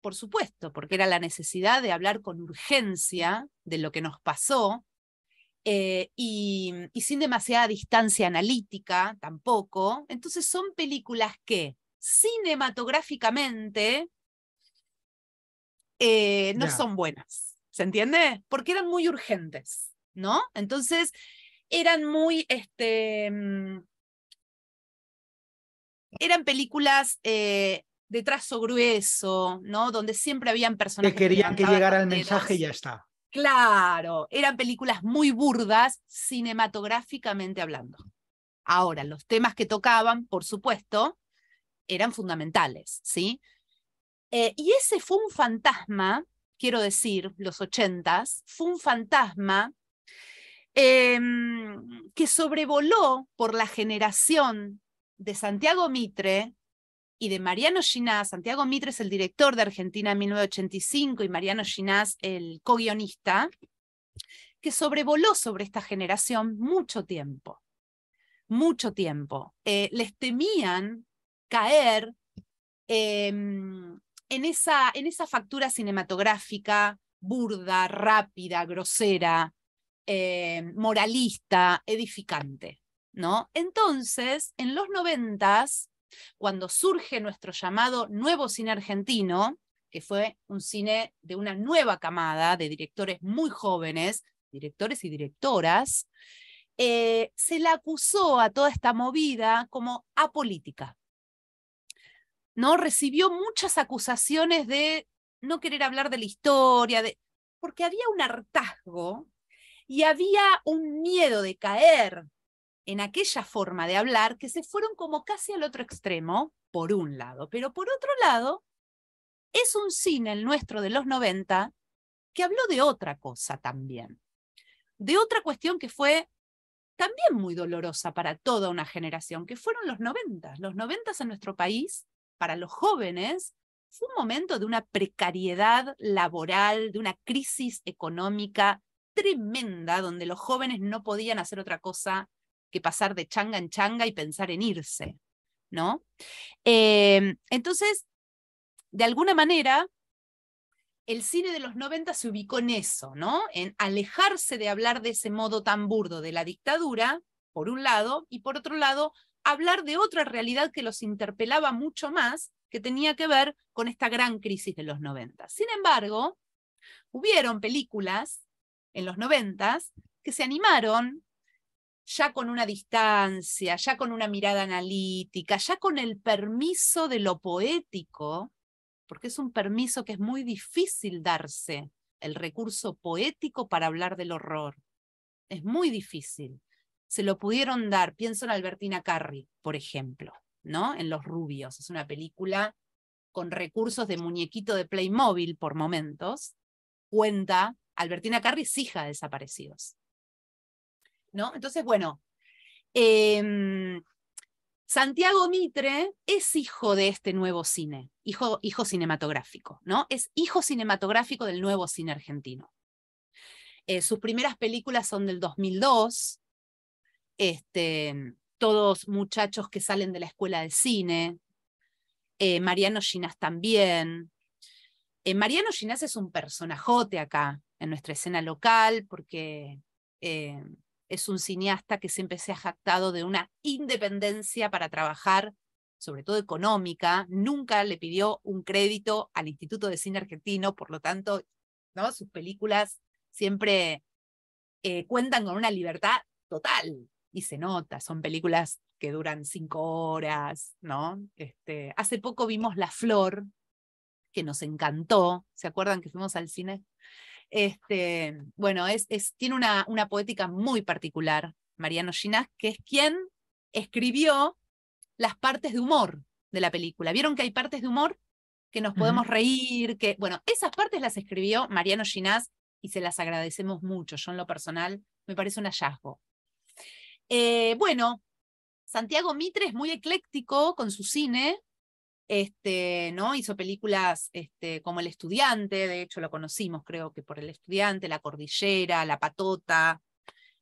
por supuesto, porque era la necesidad de hablar con urgencia de lo que nos pasó, y sin demasiada distancia analítica tampoco. Entonces son películas que cinematográficamente no son buenas, ¿se entiende? Porque eran muy urgentes, ¿no? Entonces eran muy... eran películas... de trazo grueso, ¿no? Donde siempre habían personajes que querían que llegara el mensaje y ya está. Claro, eran películas muy burdas cinematográficamente hablando. Ahora, los temas que tocaban, por supuesto, eran fundamentales, ¿sí? Y ese fue un fantasma, quiero decir, los 80s, fue un fantasma que sobrevoló por la generación de Santiago Mitre y de Mariano Llinás. Santiago Mitre es el director de Argentina 1985 y Mariano Llinás el co-guionista, que sobrevoló sobre esta generación mucho tiempo. Mucho tiempo. Les temían caer en esa factura cinematográfica burda, rápida, grosera, moralista, edificante, ¿no? Entonces, en los 90s, cuando surge nuestro llamado Nuevo Cine Argentino, que fue un cine de una nueva camada de directores muy jóvenes, directores y directoras, se la acusó a toda esta movida como apolítica, ¿no? Recibió muchas acusaciones de no querer hablar de la historia, porque había un hartazgo y había un miedo de caer en aquella forma de hablar, que se fueron como casi al otro extremo, por un lado. Pero por otro lado, es un cine, el nuestro de los 90, que habló de otra cosa también. De otra cuestión que fue también muy dolorosa para toda una generación, que fueron los 90. Los 90 en nuestro país, para los jóvenes, fue un momento de una precariedad laboral, de una crisis económica tremenda, donde los jóvenes no podían hacer otra cosa que pasar de changa en changa y pensar en irse, ¿no? Entonces, de alguna manera, el cine de los 90 se ubicó en eso, ¿no? En alejarse de hablar de ese modo tan burdo de la dictadura, por un lado, y por otro lado, hablar de otra realidad que los interpelaba mucho más, que tenía que ver con esta gran crisis de los 90. Sin embargo, hubieron películas en los 90 que se animaron, ya con una distancia, ya con una mirada analítica, ya con el permiso de lo poético, porque es un permiso que es muy difícil darse, el recurso poético para hablar del horror. Es muy difícil. Se lo pudieron dar, pienso en Albertina Carri, por ejemplo, ¿no? En Los Rubios, es una película con recursos de muñequito de Playmobil por momentos. Cuenta, Albertina Carri es hija de desaparecidos, ¿no? Entonces, bueno, Santiago Mitre es hijo de este nuevo cine, hijo cinematográfico, ¿no? Es hijo cinematográfico del Nuevo Cine Argentino. Sus primeras películas son del 2002, todos muchachos que salen de la escuela de cine, Mariano Llinás también. Mariano Llinás es un personajote acá, en nuestra escena local, porque... es un cineasta que siempre se ha jactado de una independencia para trabajar, sobre todo económica. Nunca le pidió un crédito al Instituto de Cine Argentino, por lo tanto, ¿no? Sus películas siempre cuentan con una libertad total, y se nota, son películas que duran 5 horas, ¿no? Hace poco vimos La Flor, que nos encantó. ¿Se acuerdan que fuimos al cine? Bueno, tiene una poética muy particular Mariano Llinás, que es quien escribió las partes de humor de la película. ¿Vieron que hay partes de humor? Que nos podemos reír, que... Bueno, esas partes las escribió Mariano Llinás y se las agradecemos mucho. Yo en lo personal me parece un hallazgo. Bueno, Santiago Mitre es muy ecléctico con su cine, ¿no? Hizo películas como El Estudiante, de hecho lo conocimos creo que por El Estudiante, La Cordillera, La Patota.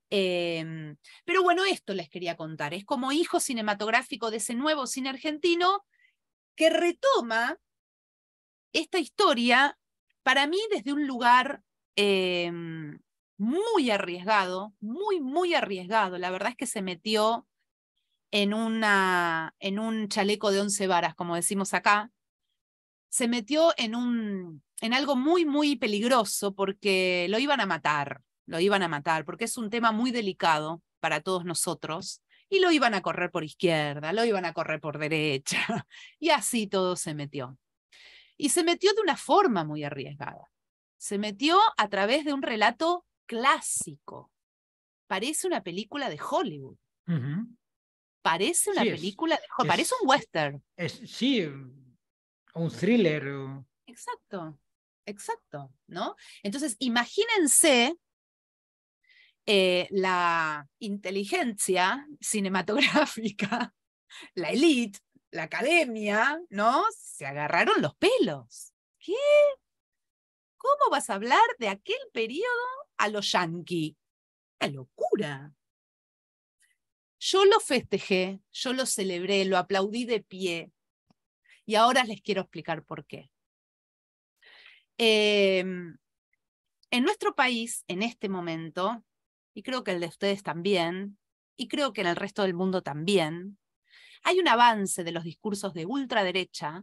Pero bueno, esto les quería contar, es como hijo cinematográfico de ese nuevo cine argentino que retoma esta historia, para mí desde un lugar muy arriesgado. La verdad es que se metió en un chaleco de 11 varas, como decimos acá. Se metió en algo muy peligroso, porque lo iban a matar, porque es un tema muy delicado para todos nosotros, y lo iban a correr por izquierda, lo iban a correr por derecha, y así todo se metió. Y se metió de una forma muy arriesgada. Se metió a través de un relato clásico. Parece una película de Hollywood. Parece una película de Hollywood, parece un western. Sí, un thriller. Exacto, ¿no? Entonces, imagínense la inteligencia cinematográfica, la élite, la academia, ¿no? Se agarraron los pelos. ¿Qué? ¿Cómo vas a hablar de aquel periodo a los yanquis? ¡Qué locura! Yo lo festejé, yo lo celebré, lo aplaudí de pie. Y ahora les quiero explicar por qué. En nuestro país, en este momento, y creo que el de ustedes también, y creo que en el resto del mundo también, hay un avance de los discursos de ultraderecha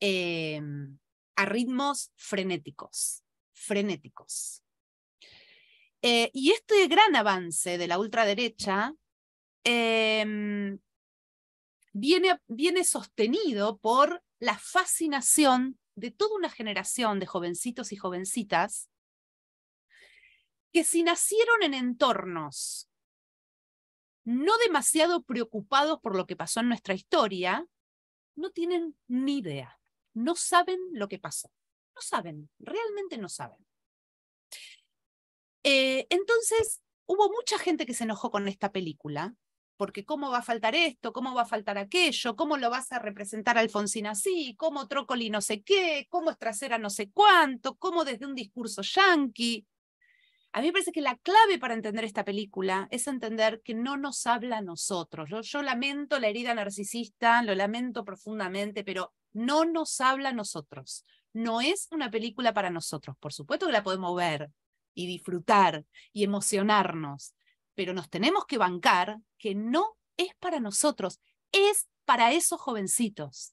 a ritmos frenéticos. Y este gran avance de la ultraderecha viene sostenido por la fascinación de toda una generación de jovencitos y jovencitas que si nacieron en entornos no demasiado preocupados por lo que pasó en nuestra historia, no tienen ni idea, no saben lo que pasó, no saben, realmente no saben. Entonces, hubo mucha gente que se enojó con esta película, porque ¿cómo va a faltar esto? ¿Cómo va a faltar aquello? ¿Cómo lo vas a representar a Alfonsín así? ¿Cómo Trócoli no sé qué? ¿Cómo Estracera no sé cuánto? ¿Cómo desde un discurso yanqui? A mí me parece que la clave para entender esta película es entender que no nos habla a nosotros. Yo lamento la herida narcisista, lo lamento profundamente, pero no nos habla a nosotros. No es una película para nosotros. Por supuesto que la podemos ver y disfrutar y emocionarnos, pero nos tenemos que bancar que no es para nosotros, es para esos jovencitos.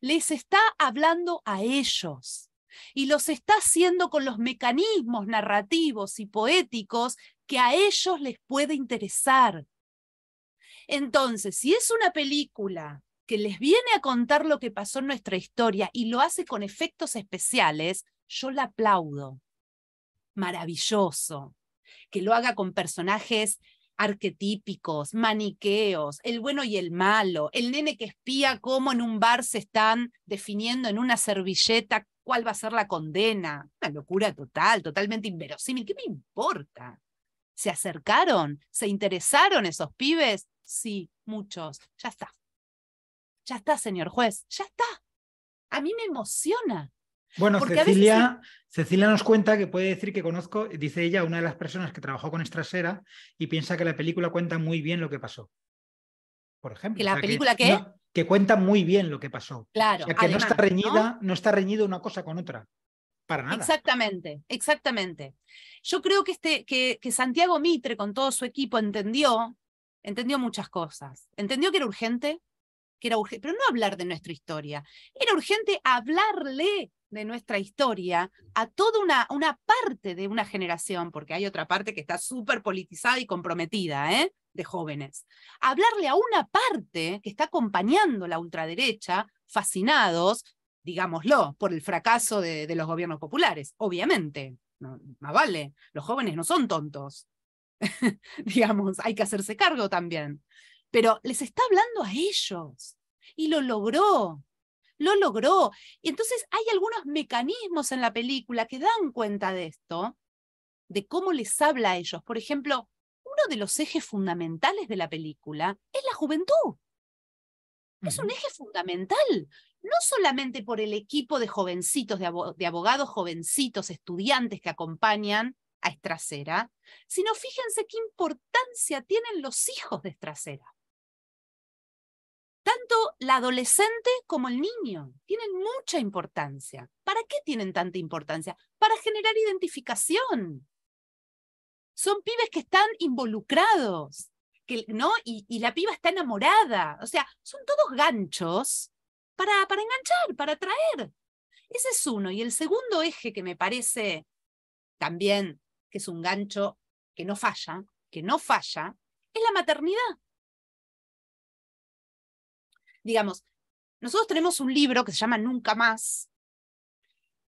Les está hablando a ellos y los está haciendo con los mecanismos narrativos y poéticos que a ellos les puede interesar. Entonces, si es una película que les viene a contar lo que pasó en nuestra historia y lo hace con efectos especiales, yo la aplaudo. Maravilloso, que lo haga con personajes arquetípicos, maniqueos, el bueno y el malo, el nene que espía cómo en un bar se están definiendo en una servilleta cuál va a ser la condena. Una locura total, totalmente inverosímil. ¿Qué me importa? ¿Se acercaron? ¿Se interesaron esos pibes? Sí, muchos. Ya está. Ya está, señor juez. Ya está. A mí me emociona. Bueno, Cecilia nos cuenta que puede decir que conozco, dice ella, una de las personas que trabajó con Estracera y piensa que la película cuenta muy bien lo que pasó. Por ejemplo. ¿Que la película qué? No, que cuenta muy bien lo que pasó. Claro. O sea, que además, no está reñida, ¿no? No está reñida una cosa con otra. Para nada. Exactamente, exactamente. Yo creo que, Santiago Mitre con todo su equipo entendió muchas cosas. Entendió que era urgente. Pero no hablar de nuestra historia, era urgente hablarle de nuestra historia a toda una parte de una generación, porque hay otra parte que está súper politizada y comprometida, de jóvenes. Hablarle a una parte que está acompañando la ultraderecha, fascinados, digámoslo, por el fracaso de los gobiernos populares, obviamente, no, más vale, los jóvenes no son tontos. digamos, hay que hacerse cargo también. Pero les está hablando a ellos, y lo logró. Lo logró. Y entonces hay algunos mecanismos en la película que dan cuenta de esto, de cómo les habla a ellos. Por ejemplo, uno de los ejes fundamentales de la película es la juventud. Es un eje fundamental, no solamente por el equipo de jovencitos, de abogados jovencitos, estudiantes que acompañan a Estracera, sino fíjense qué importancia tienen los hijos de Estracera. Tanto la adolescente como el niño tienen mucha importancia. ¿Para qué tienen tanta importancia? Para generar identificación. Son pibes que están involucrados, que, ¿no? Y la piba está enamorada. O sea, son todos ganchos para enganchar, para atraer. Ese es uno. Y el segundo eje que me parece también que es un gancho que no falla, es la maternidad. Digamos, nosotros tenemos un libro que se llama Nunca Más,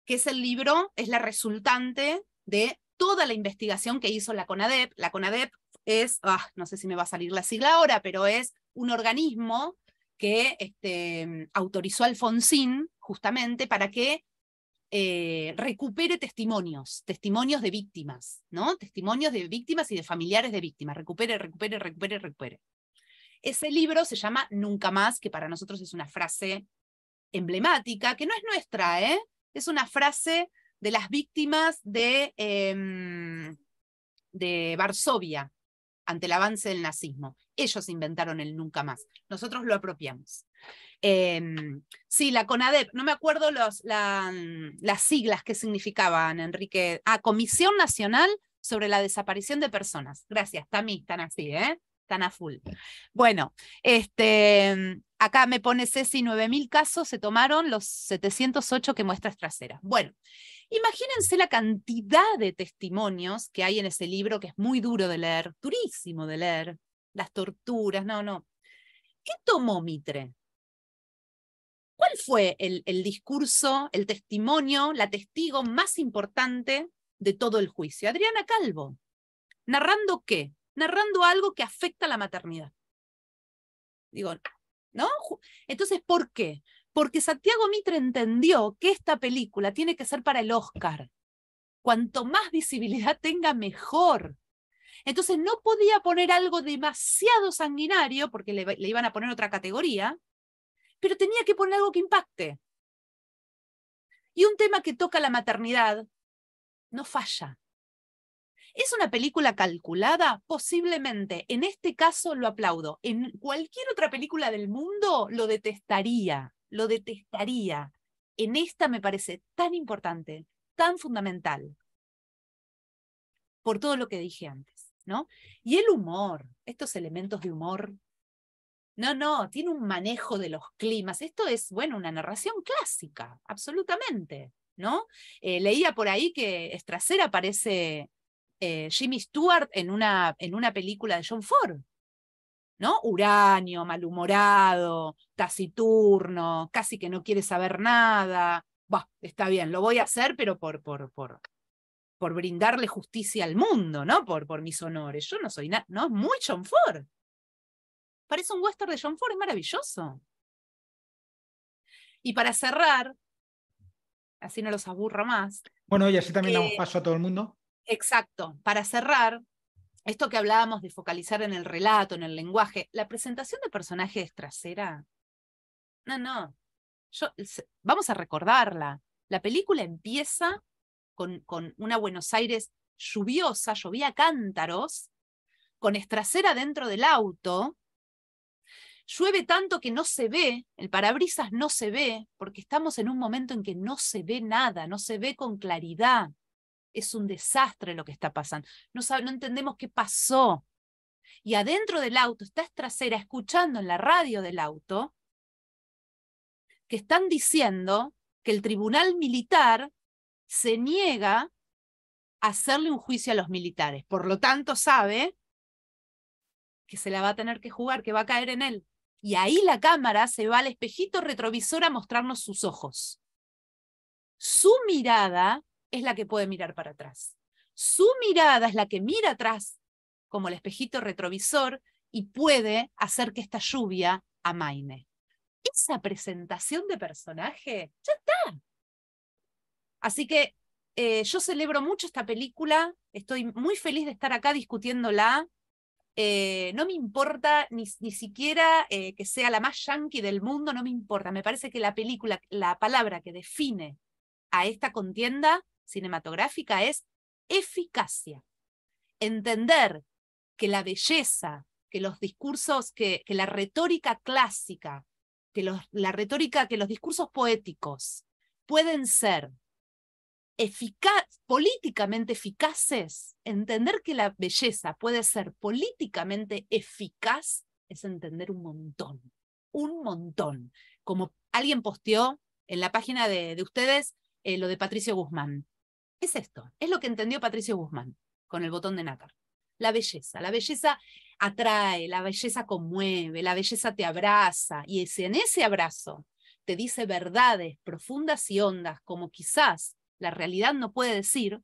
que es el libro, es la resultante de toda la investigación que hizo la CONADEP. La CONADEP es, no sé si me va a salir la sigla ahora, pero es un organismo que autorizó a Alfonsín justamente para que recupere testimonios de víctimas, ¿no? Testimonios de víctimas y de familiares de víctimas. Recupere. Ese libro se llama Nunca Más, que para nosotros es una frase emblemática, que no es nuestra, ¿eh? Es una frase de las víctimas de Varsovia ante el avance del nazismo. Ellos inventaron el Nunca Más. Nosotros lo apropiamos. Sí, la CONADEP, no me acuerdo las siglas que significaban, Enrique. Comisión Nacional sobre la Desaparición de Personas. Gracias, Tami, están así, ¿eh? Tan a full. Bueno, acá me pone Ceci, 9.000 casos se tomaron, los 708 que muestras traseras. Bueno, imagínense la cantidad de testimonios que hay en ese libro, que es muy duro de leer, durísimo de leer, las torturas, no. ¿Qué tomó Mitre? ¿Cuál fue el discurso, el testimonio, la testigo más importante de todo el juicio? Adriana Calvo. ¿Narrando qué? Narrando algo que afecta a la maternidad. Digo, ¿no? Entonces, ¿por qué? Porque Santiago Mitre entendió que esta película tiene que ser para el Oscar. Cuanto más visibilidad tenga, mejor. Entonces no podía poner algo demasiado sanguinario, porque le iban a poner otra categoría, pero tenía que poner algo que impacte. Y un tema que toca la maternidad no falla. ¿Es una película calculada? Posiblemente. En este caso lo aplaudo. En cualquier otra película del mundo lo detestaría. Lo detestaría. En esta me parece tan importante, tan fundamental. Por todo lo que dije antes, ¿no? Y el humor, estos elementos de humor. No, tiene un manejo de los climas. Esto es, bueno, una narración clásica, absolutamente, ¿no? Leía por ahí que Estracera aparece... Jimmy Stewart en una película de John Ford, ¿no? Uranio, malhumorado, taciturno, casi que no quiere saber nada. Bah, está bien, lo voy a hacer, pero por brindarle justicia al mundo, ¿no? Por mis honores. Yo no soy nada, ¿no? Es muy John Ford. Parece un western de John Ford, es maravilloso. Y para cerrar, así no los aburro más. Bueno, y así también damos paso a todo el mundo. Exacto. Para cerrar, esto que hablábamos de focalizar en el relato, en el lenguaje, la presentación de personajes de Estracera, vamos a recordarla. La película empieza con una Buenos Aires lluviosa, llovía cántaros, con Estracera dentro del auto, llueve tanto que no se ve, el parabrisas no se ve, porque estamos en un momento en que no se ve nada, no se ve con claridad. Es un desastre lo que está pasando. No entendemos qué pasó. Y adentro del auto está Estracera escuchando en la radio del auto que están diciendo que el tribunal militar se niega a hacerle un juicio a los militares. Por lo tanto, sabe que se la va a tener que jugar, que va a caer en él. Y ahí la cámara se va al espejito retrovisor a mostrarnos sus ojos. Su mirada es la que puede mirar para atrás. Su mirada es la que mira atrás como el espejito retrovisor y puede hacer que esta lluvia amaine. Esa presentación de personaje, ya está. Así que yo celebro mucho esta película, estoy muy feliz de estar acá discutiéndola. No me importa ni siquiera que sea la más yanqui del mundo, no me importa. Me parece que la película, la palabra que define a esta contienda cinematográfica es eficacia. Entender que la belleza, que los discursos, que la retórica clásica, que los discursos poéticos pueden ser políticamente eficaces, entender que la belleza puede ser políticamente eficaz es entender un montón. Como alguien posteó en la página de ustedes lo de Patricio Guzmán. Es esto, es lo que entendió Patricio Guzmán con el botón de nácar. La belleza atrae, la belleza conmueve, la belleza te abraza, y es en ese abrazo te dice verdades profundas y hondas, como quizás la realidad no puede decir.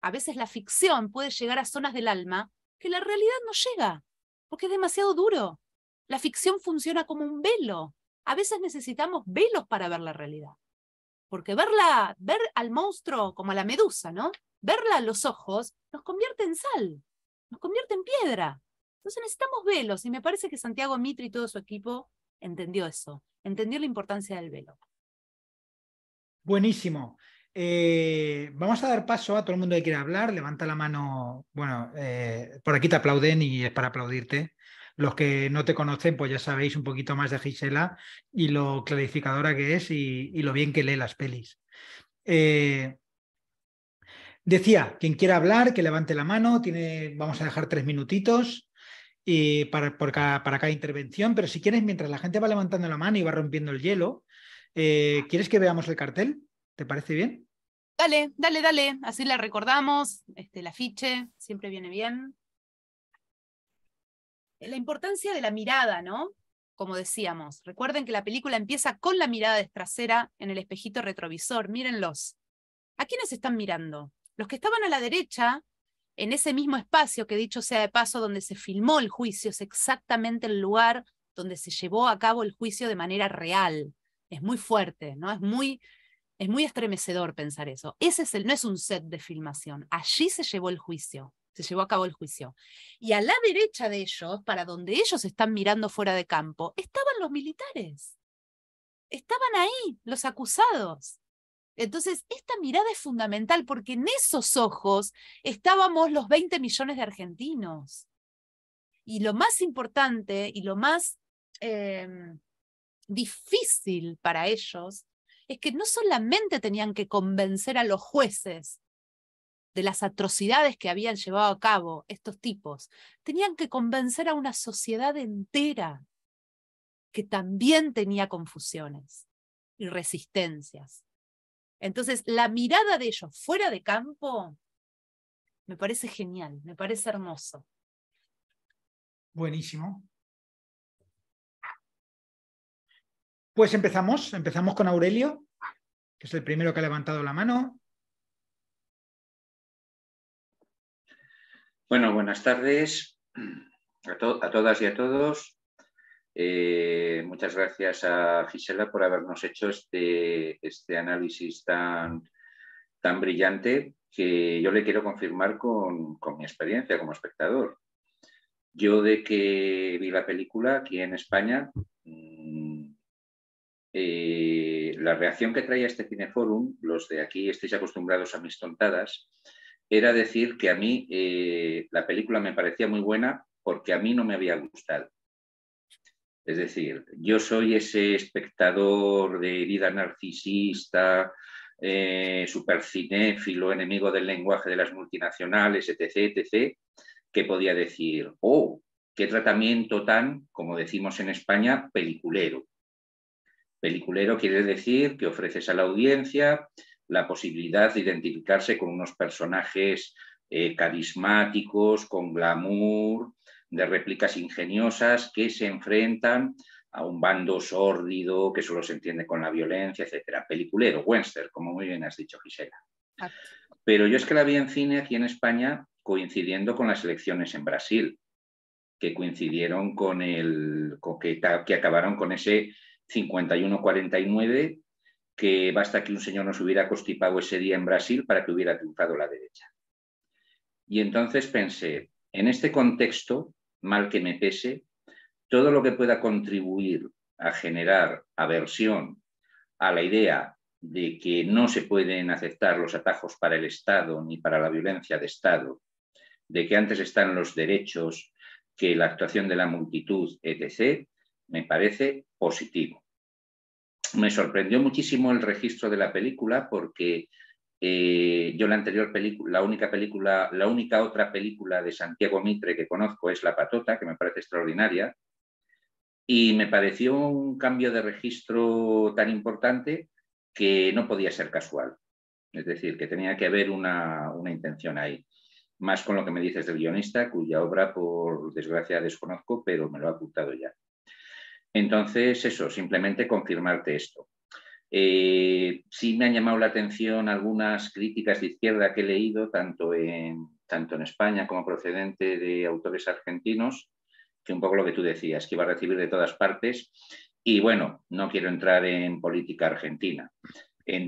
A veces la ficción puede llegar a zonas del alma que la realidad no llega, porque es demasiado duro. La ficción funciona como un velo. A veces necesitamos velos para ver la realidad. Porque ver al monstruo como a la medusa, ¿no? Verla a los ojos nos convierte en sal, nos convierte en piedra. Entonces necesitamos velos, y me parece que Santiago Mitre y todo su equipo entendió eso, entendió la importancia del velo. Buenísimo. Vamos a dar paso a todo el mundo que quiera hablar. Levanta la mano. Bueno, por aquí te aplauden y es para aplaudirte. Los que no te conocen, pues ya sabéis un poquito más de Gisela y lo clarificadora que es y lo bien que lee las pelis. Decía, quien quiera hablar, que levante la mano. Vamos a dejar 3 minutitos y para cada intervención, pero si quieres, mientras la gente va levantando la mano y va rompiendo el hielo, ¿quieres que veamos el cartel? ¿Te parece bien? Dale, dale, dale. Así la recordamos. El afiche siempre viene bien. La importancia de la mirada, ¿no? Como decíamos. Recuerden que la película empieza con la mirada de trasera en el espejito retrovisor. Mírenlos. ¿A quiénes están mirando? Los que estaban a la derecha, en ese mismo espacio que, dicho sea de paso, donde se filmó el juicio, es exactamente el lugar donde se llevó a cabo el juicio de manera real. Es muy fuerte, ¿no? Es muy estremecedor pensar eso. No es un set de filmación. Allí se llevó el juicio, se llevó a cabo el juicio. Y a la derecha de ellos, para donde ellos están mirando fuera de campo, estaban los militares. Estaban ahí, los acusados. Entonces, esta mirada es fundamental porque en esos ojos estábamos los 20 millones de argentinos. Y lo más importante y lo más difícil para ellos es que no solamente tenían que convencer a los jueces de las atrocidades que habían llevado a cabo estos tipos, tenían que convencer a una sociedad entera que también tenía confusiones y resistencias. Entonces, la mirada de ellos fuera de campo me parece genial, me parece hermoso. Buenísimo. Pues empezamos con Aurelio, que es el primero que ha levantado la mano. Bueno, buenas tardes a todas y a todos. Muchas gracias a Gisela por habernos hecho este análisis tan brillante, que yo le quiero confirmar con mi experiencia como espectador. Yo, de que vi la película aquí en España, la reacción que traía este Cineforum, los de aquí estáis acostumbrados a mis tontadas, era decir que a mí la película me parecía muy buena porque a mí no me había gustado. Es decir, yo soy ese espectador de vida narcisista, supercinéfilo, enemigo del lenguaje de las multinacionales, etc., etc., que podía decir, oh, qué tratamiento tan, como decimos en España, peliculero. Peliculero quiere decir que ofreces a la audiencia la posibilidad de identificarse con unos personajes carismáticos, con glamour, de réplicas ingeniosas que se enfrentan a un bando sórdido que solo se entiende con la violencia, etc. Peliculero, western, como muy bien has dicho, Gisela. Pero yo es que la vi en cine aquí en España coincidiendo con las elecciones en Brasil, que coincidieron con el que acabaron con ese 51-49, que basta que un señor nos hubiera constipado ese día en Brasil para que hubiera triunfado la derecha. Y entonces pensé, en este contexto, mal que me pese, todo lo que pueda contribuir a generar aversión a la idea de que no se pueden aceptar los atajos para el Estado ni para la violencia de Estado, de que antes están los derechos que la actuación de la multitud, etc., me parece positivo. Me sorprendió muchísimo el registro de la película porque yo la única otra película de Santiago Mitre que conozco es La Patota, que me parece extraordinaria, y me pareció un cambio de registro tan importante que no podía ser casual. Es decir, que tenía que haber una intención ahí. Más con lo que me dices del guionista, cuya obra, por desgracia, desconozco, pero me lo ha apuntado ya. Entonces, eso, simplemente confirmarte esto. Sí me han llamado la atención algunas críticas de izquierda que he leído, tanto en España como procedente de autores argentinos, que un poco lo que tú decías, que iba a recibir de todas partes. Y bueno, no quiero entrar en política argentina.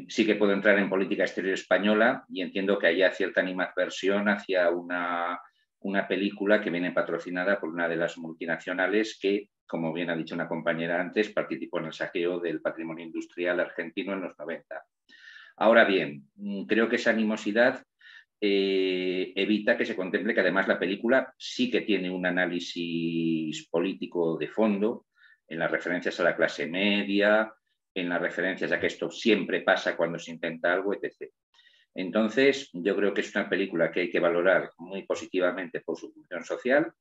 Sí que puedo entrar en política exterior española y entiendo que haya cierta animadversión hacia una película que viene patrocinada por una de las multinacionales que, como bien ha dicho una compañera antes, participó en el saqueo del patrimonio industrial argentino en los 90. Ahora bien, creo que esa animosidad evita que se contemple que además la película sí que tiene un análisis político de fondo, en las referencias a la clase media, en las referencias a que esto siempre pasa cuando se intenta algo, etc. Entonces, yo creo que es una película que hay que valorar muy positivamente por su función social,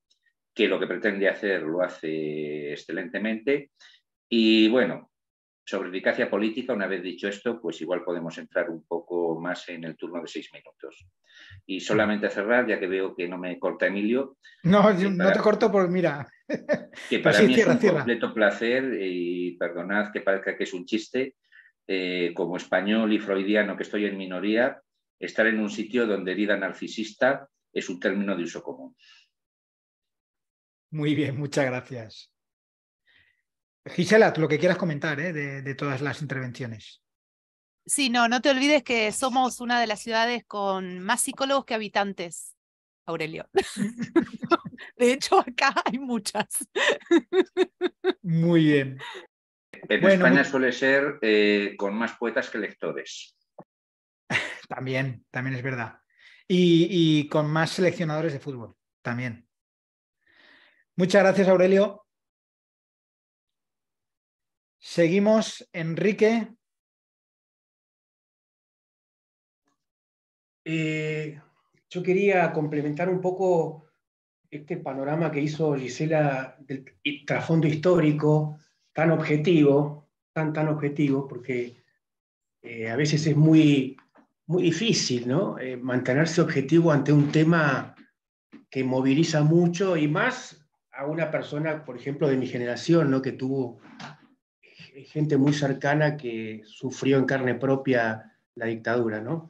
que lo que pretende hacer lo hace excelentemente. Y bueno, sobre eficacia política, una vez dicho esto, pues igual podemos entrar un poco más en el turno de 6 minutos. Y solamente a cerrar, ya que veo que no me corta Emilio. No, no te corto, por mira. Que para mí es un completo placer, y perdonad que parezca que es un chiste, como español y freudiano que estoy en minoría, estar en un sitio donde herida narcisista es un término de uso común. Muy bien, muchas gracias. Gisela, lo que quieras comentar de todas las intervenciones. Sí, no te olvides que somos una de las ciudades con más psicólogos que habitantes, Aurelio. De hecho, acá hay muchas. Muy bien. En España suele ser con más poetas que lectores. También es verdad. Y con más seleccionadores de fútbol, también. Muchas gracias, Aurelio. Seguimos, Enrique. Yo quería complementar un poco este panorama que hizo Gisela del trasfondo histórico tan objetivo, tan objetivo, porque a veces es muy difícil, ¿no? Mantenerse objetivo ante un tema que moviliza mucho y más a una persona, por ejemplo, de mi generación, ¿no? Que tuvo gente muy cercana que sufrió en carne propia la dictadura, ¿no?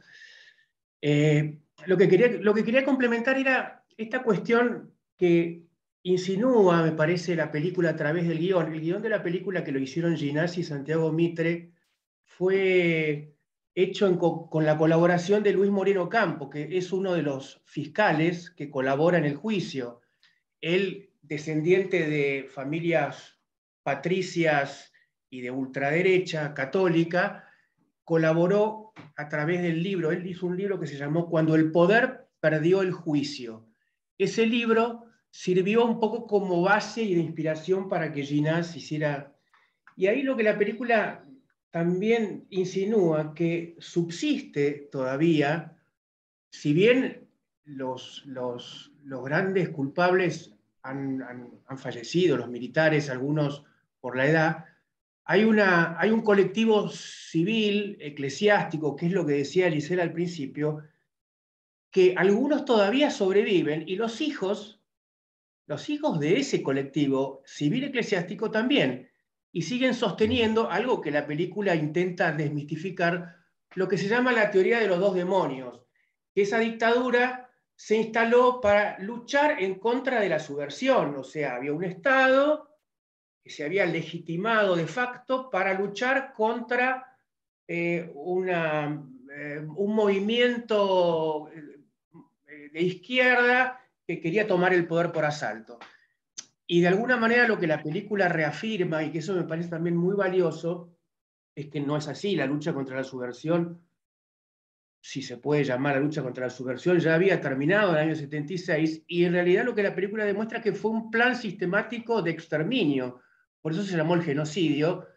Lo que quería complementar era esta cuestión que insinúa, me parece, la película a través del guión. El guión de la película, que lo hicieron Llinás y Santiago Mitre, fue hecho con la colaboración de Luis Moreno Campo, que es uno de los fiscales que colabora en el juicio. Él, descendiente de familias patricias y de ultraderecha católica, colaboró a través del libro. Él hizo un libro que se llamó Cuando el poder perdió el juicio. Ese libro sirvió un poco como base y de inspiración para que Llinás hiciera... Y ahí lo que la película también insinúa, que subsiste todavía, si bien los grandes culpables han fallecido, los militares, algunos por la edad, hay un colectivo civil, eclesiástico, que es lo que decía Gisela al principio, que algunos todavía sobreviven, y los hijos de ese colectivo civil eclesiástico también, y siguen sosteniendo algo que la película intenta desmistificar, lo que se llama la teoría de los dos demonios, que esa dictadura se instaló para luchar en contra de la subversión. O sea, había un Estado que se había legitimado de facto para luchar contra un movimiento de izquierda que quería tomar el poder por asalto. Y de alguna manera lo que la película reafirma, y que eso me parece también muy valioso, es que no es así. La lucha contra la subversión, si se puede llamar la lucha contra la subversión, ya había terminado en el año 76, y en realidad lo que la película demuestra es que fue un plan sistemático de exterminio, por eso se llamó el genocidio,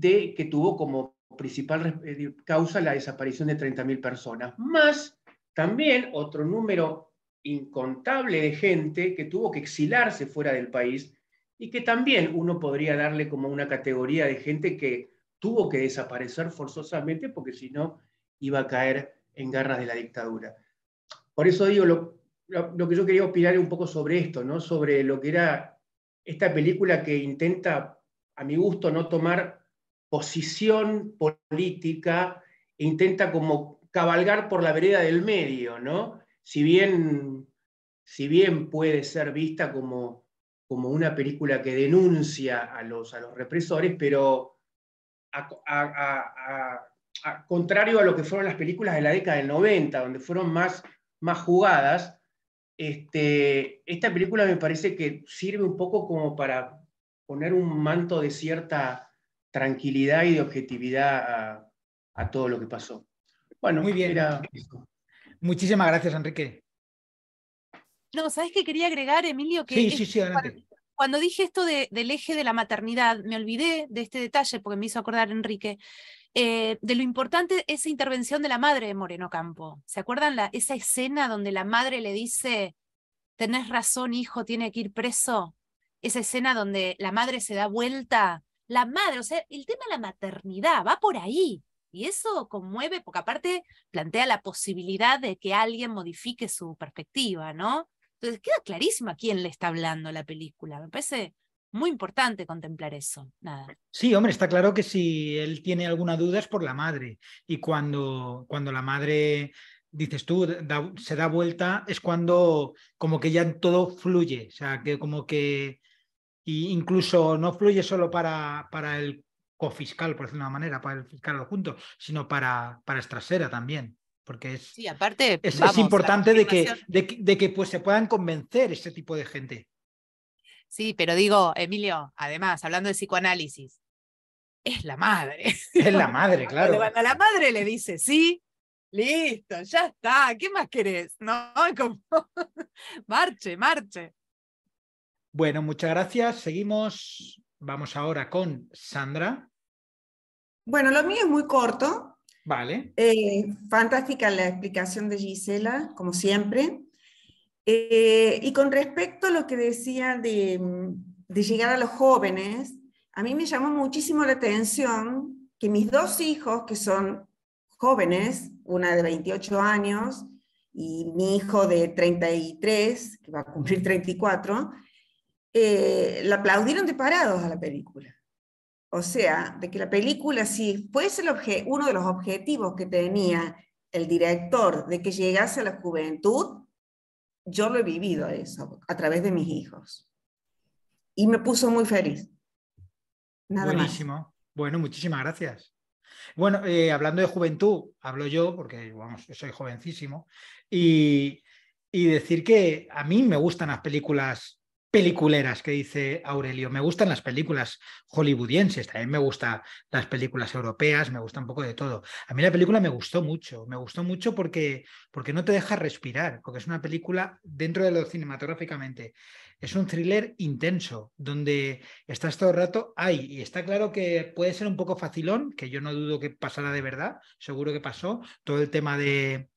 que tuvo como principal causa la desaparición de 30.000 personas, más también otro número incontable de gente que tuvo que exilarse fuera del país, y que también uno podría darle como una categoría de gente que tuvo que desaparecer forzosamente, porque si no iba a caer en garras de la dictadura. Por eso digo, lo que yo quería opinar un poco sobre esto, ¿no? Sobre lo que era esta película que intenta, a mi gusto, no tomar posición política, e intenta como cabalgar por la vereda del medio, ¿no? Si bien puede ser vista como una película que denuncia a los represores, pero contrario a lo que fueron las películas de la década del 90, donde fueron más jugadas, esta película me parece que sirve un poco como para poner un manto de cierta tranquilidad y de objetividad a todo lo que pasó. Bueno, muy bien. Era eso. Muchísimas gracias, Enrique. No, ¿sabes qué quería agregar, Emilio? Que sí, adelante. Cuando dije esto del eje de la maternidad, me olvidé de este detalle porque me hizo acordar Enrique, de lo importante esa intervención de la madre de Moreno Campo. ¿Se acuerdan esa escena donde la madre le dice, tenés razón, hijo, tiene que ir preso? Esa escena donde la madre se da vuelta. La madre, o sea, el tema de la maternidad va por ahí. Y eso conmueve, porque aparte plantea la posibilidad de que alguien modifique su perspectiva, ¿no? Entonces queda clarísimo a quién le está hablando la película. Me parece muy importante contemplar eso. Nada. Sí, hombre, está claro que si él tiene alguna duda es por la madre. Y cuando la madre, dices tú, se da vuelta, es cuando como que ya todo fluye. O sea, que como que y incluso no fluye solo para el cofiscal, por decirlo de una manera, para el fiscal adjunto, sino para Estrasera también, porque es, sí, aparte, es importante de que pues, se puedan convencer ese tipo de gente. Sí, pero digo, Emilio, además, hablando de psicoanálisis, es la madre. Es la madre, claro. Cuando la madre le dice, sí, listo, ya está, ¿qué más querés? No, como, marche. Bueno, muchas gracias, seguimos. Vamos ahora con Sandra. Bueno, lo mío es muy corto. Vale. Fantástica la explicación de Gisela, como siempre. Y con respecto a lo que decía de llegar a los jóvenes, a mí me llamó muchísimo la atención que mis dos hijos, que son jóvenes, una de 28 años y mi hijo de 33, que va a cumplir 34, la aplaudieron de parados a la película. O sea, de que la película, si fuese uno de los objetivos que tenía el director de que llegase a la juventud, yo lo he vivido eso, a través de mis hijos. Y me puso muy feliz. Nada más. Buenísimo. Bueno, muchísimas gracias. Bueno, hablando de juventud, hablo yo, porque vamos, yo soy jovencísimo, y decir que a mí me gustan las películas peliculeras, que dice Aurelio. Me gustan las películas hollywoodienses, también me gustan las películas europeas, me gusta un poco de todo. A mí la película me gustó mucho porque no te deja respirar, porque es una película, dentro de lo cinematográficamente, es un thriller intenso, donde estás todo el rato ahí, y está claro que puede ser un poco facilón, que yo no dudo que pasara de verdad, seguro que pasó, todo el tema de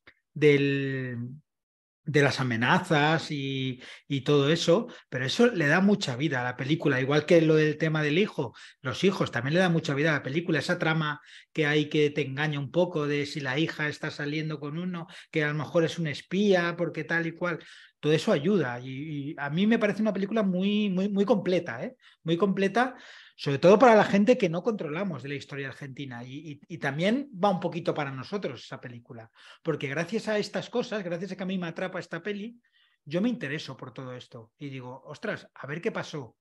las amenazas y todo eso, pero eso le da mucha vida a la película, igual que lo del tema del hijo, los hijos también le da mucha vida a la película, esa trama que hay que te engaña un poco de si la hija está saliendo con uno, que a lo mejor es un espía, porque tal y cual, todo eso ayuda, y a mí me parece una película muy completa, ¿eh? Muy completa, sobre todo para la gente que no controlamos de la historia argentina, y también va un poquito para nosotros esa película, porque gracias a estas cosas, gracias a que a mí me atrapa esta peli, yo me intereso por todo esto y digo, ostras, a ver qué pasó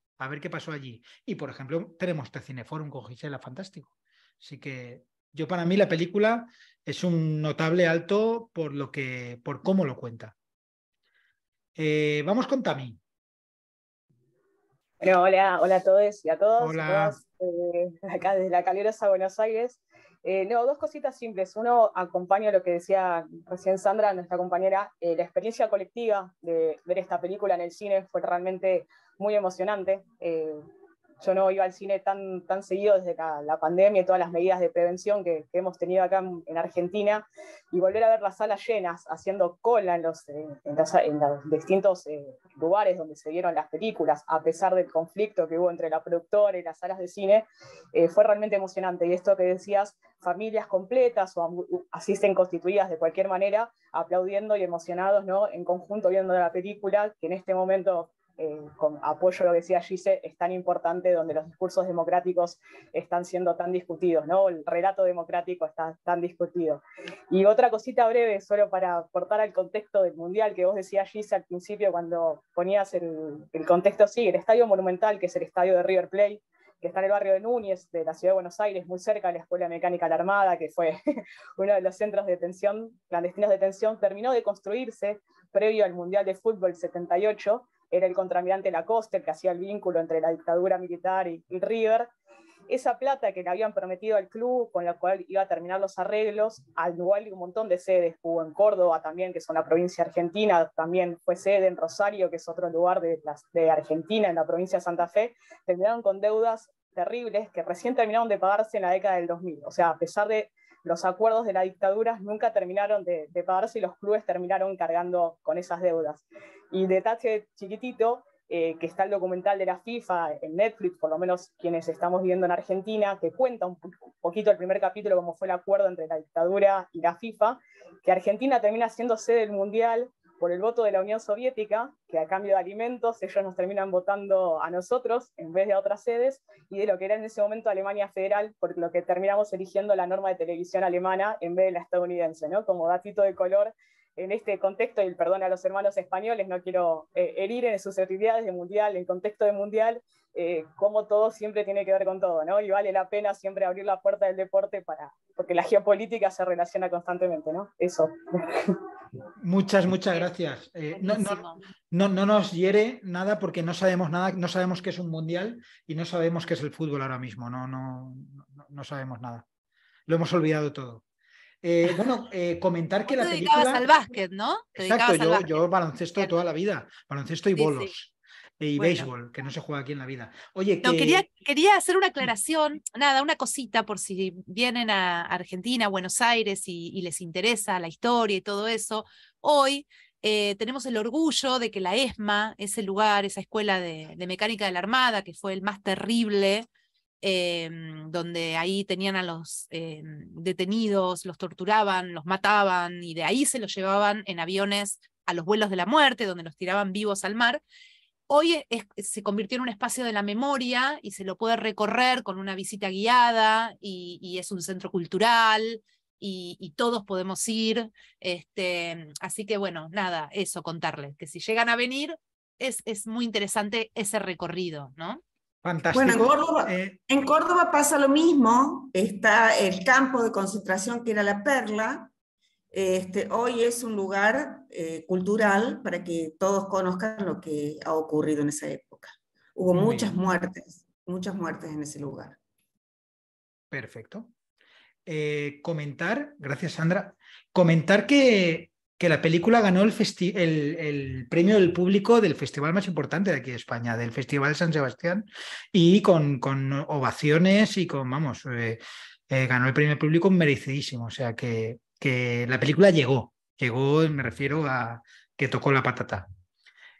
allí. Y por ejemplo, tenemos este Cineforum con Gisela, fantástico. Así que yo, para mí, la película es un notable alto por cómo lo cuenta. Vamos con Tami. Bueno, hola a todos y a todas. Hola. Acá desde la calurosa Buenos Aires. No, dos cositas simples. Uno, acompaña lo que decía recién Sandra, nuestra compañera. La experiencia colectiva de ver esta película en el cine fue realmente muy emocionante. Yo no iba al cine tan seguido desde la pandemia y todas las medidas de prevención que hemos tenido acá en Argentina, y volver a ver las salas llenas, haciendo cola en los distintos lugares donde se vieron las películas, a pesar del conflicto que hubo entre la productora y las salas de cine, fue realmente emocionante. Y esto que decías, familias completas o así estén constituidas de cualquier manera, aplaudiendo y emocionados, ¿no?, en conjunto viendo la película, que en este momento... con apoyo a lo que decía Gise, es tan importante, donde los discursos democráticos están siendo tan discutidos, ¿no? El relato democrático está tan discutido. Y otra cosita breve, solo para aportar al contexto del Mundial, que vos decías, Gise, al principio, cuando ponías el contexto, sí, el Estadio Monumental, que es el estadio de River Plate, que está en el barrio de Núñez, de la ciudad de Buenos Aires, muy cerca de la Escuela de Mecánica de la Armada, que fue uno de los centros de detención, clandestinos de detención, terminó de construirse previo al Mundial de Fútbol 78, era el contramirante Lacoste el que hacía el vínculo entre la dictadura militar y River. Esa plata que le habían prometido al club, con la cual iba a terminar los arreglos, al igual que un montón de sedes, hubo en Córdoba también, que es una provincia argentina, también fue sede en Rosario, que es otro lugar de Argentina, en la provincia de Santa Fe, terminaron con deudas terribles que recién terminaron de pagarse en la década del 2000. O sea, a pesar de los acuerdos de la dictadura, nunca terminaron de pagarse, y los clubes terminaron cargando con esas deudas. Y detalle chiquitito, que está el documental de la FIFA en Netflix, por lo menos quienes estamos viviendo en Argentina, que cuenta un poquito el primer capítulo, cómo fue el acuerdo entre la dictadura y la FIFA, que Argentina termina siendo sede del Mundial por el voto de la Unión Soviética, que a cambio de alimentos ellos nos terminan votando a nosotros en vez de a otras sedes, y de lo que era en ese momento Alemania Federal, porque lo que terminamos eligiendo la norma de televisión alemana en vez de la estadounidense, ¿no? Como datito de color en este contexto, y el perdón a los hermanos españoles, no quiero herir en susceptibilidades de Mundial, en contexto de Mundial, como todo siempre tiene que ver con todo, ¿no? Y vale la pena siempre abrir la puerta del deporte porque la geopolítica se relaciona constantemente, ¿no? Eso. Muchas gracias. No nos hiere nada, porque no sabemos nada, no sabemos qué es un mundial y no sabemos qué es el fútbol ahora mismo, no sabemos nada. Lo hemos olvidado todo. Comentar que la película... Te dedicabas al básquet, ¿no? Exacto, yo baloncesto toda la vida, baloncesto y bolos. Sí. Y béisbol, que no se juega aquí en la vida. Oye, que... No, quería hacer una aclaración, una cosita, por si vienen a Argentina, a Buenos Aires, y les interesa la historia y todo eso. Hoy tenemos el orgullo de que la ESMA, ese lugar, esa escuela de mecánica de la Armada, que fue el más terrible, donde ahí tenían a los detenidos, los torturaban, los mataban, y de ahí se los llevaban en aviones a los vuelos de la muerte, donde los tiraban vivos al mar. Hoy se convirtió en un espacio de la memoria y se lo puede recorrer con una visita guiada, y es un centro cultural y todos podemos ir. Así que bueno, nada, eso, contarles que si llegan a venir es muy interesante ese recorrido, ¿no? Fantástico. Bueno, en Córdoba pasa lo mismo, está el campo de concentración que era La Perla. Hoy es un lugar cultural para que todos conozcan lo que ha ocurrido en esa época. Hubo muchas muertes en ese lugar. Perfecto. Gracias Sandra, comentar que la película ganó el premio del público del festival más importante de aquí de España, del Festival San Sebastián, y con ovaciones y ganó el premio del público merecidísimo, o sea que la película llegó, me refiero a que tocó la patata.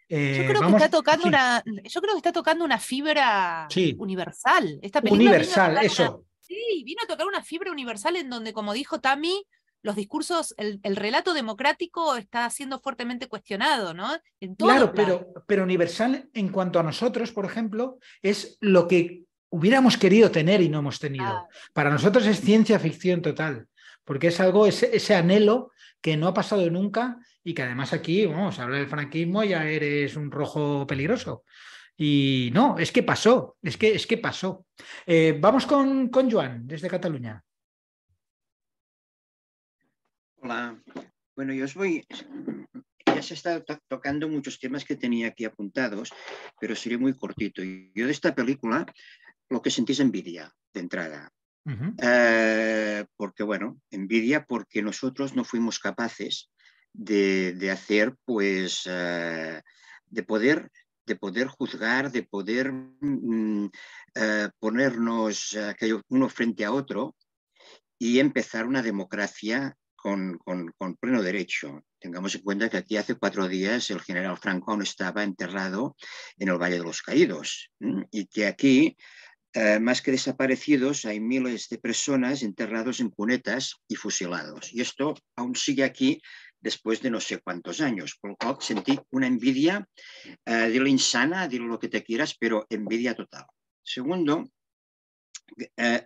Yo creo que está tocando una fibra universal. Esta película vino a tocar una fibra universal, en donde, como dijo Tami, los discursos, el relato democrático está siendo fuertemente cuestionado, ¿no? En todo, claro, pero universal en cuanto a nosotros, por ejemplo, es lo que hubiéramos querido tener y no hemos tenido. Para nosotros es ciencia ficción total, porque es algo, ese anhelo que no ha pasado nunca y que además aquí, vamos, hablar del franquismo ya eres un rojo peligroso. Y no, es que pasó, es que pasó. Vamos con Joan, desde Cataluña. Hola. Bueno, yo os voy... Ya se está tocando muchos temas que tenía aquí apuntados, pero sería muy cortito. Yo de esta película lo que sentí es envidia, de entrada. Uh-huh. Porque, bueno, envidia porque nosotros no fuimos capaces de hacer, pues, de poder juzgar, de poder ponernos uno frente a otro y empezar una democracia con pleno derecho. Tengamos en cuenta que aquí hace 4 días el general Franco aún estaba enterrado en el Valle de los Caídos y que aquí, más que desaparecidos, hay miles de personas enterrados en cunetas y fusilados. Y esto aún sigue aquí después de no sé cuántos años. Por lo cual sentí una envidia, dilo insana, dilo lo que te quieras, pero envidia total. Segundo,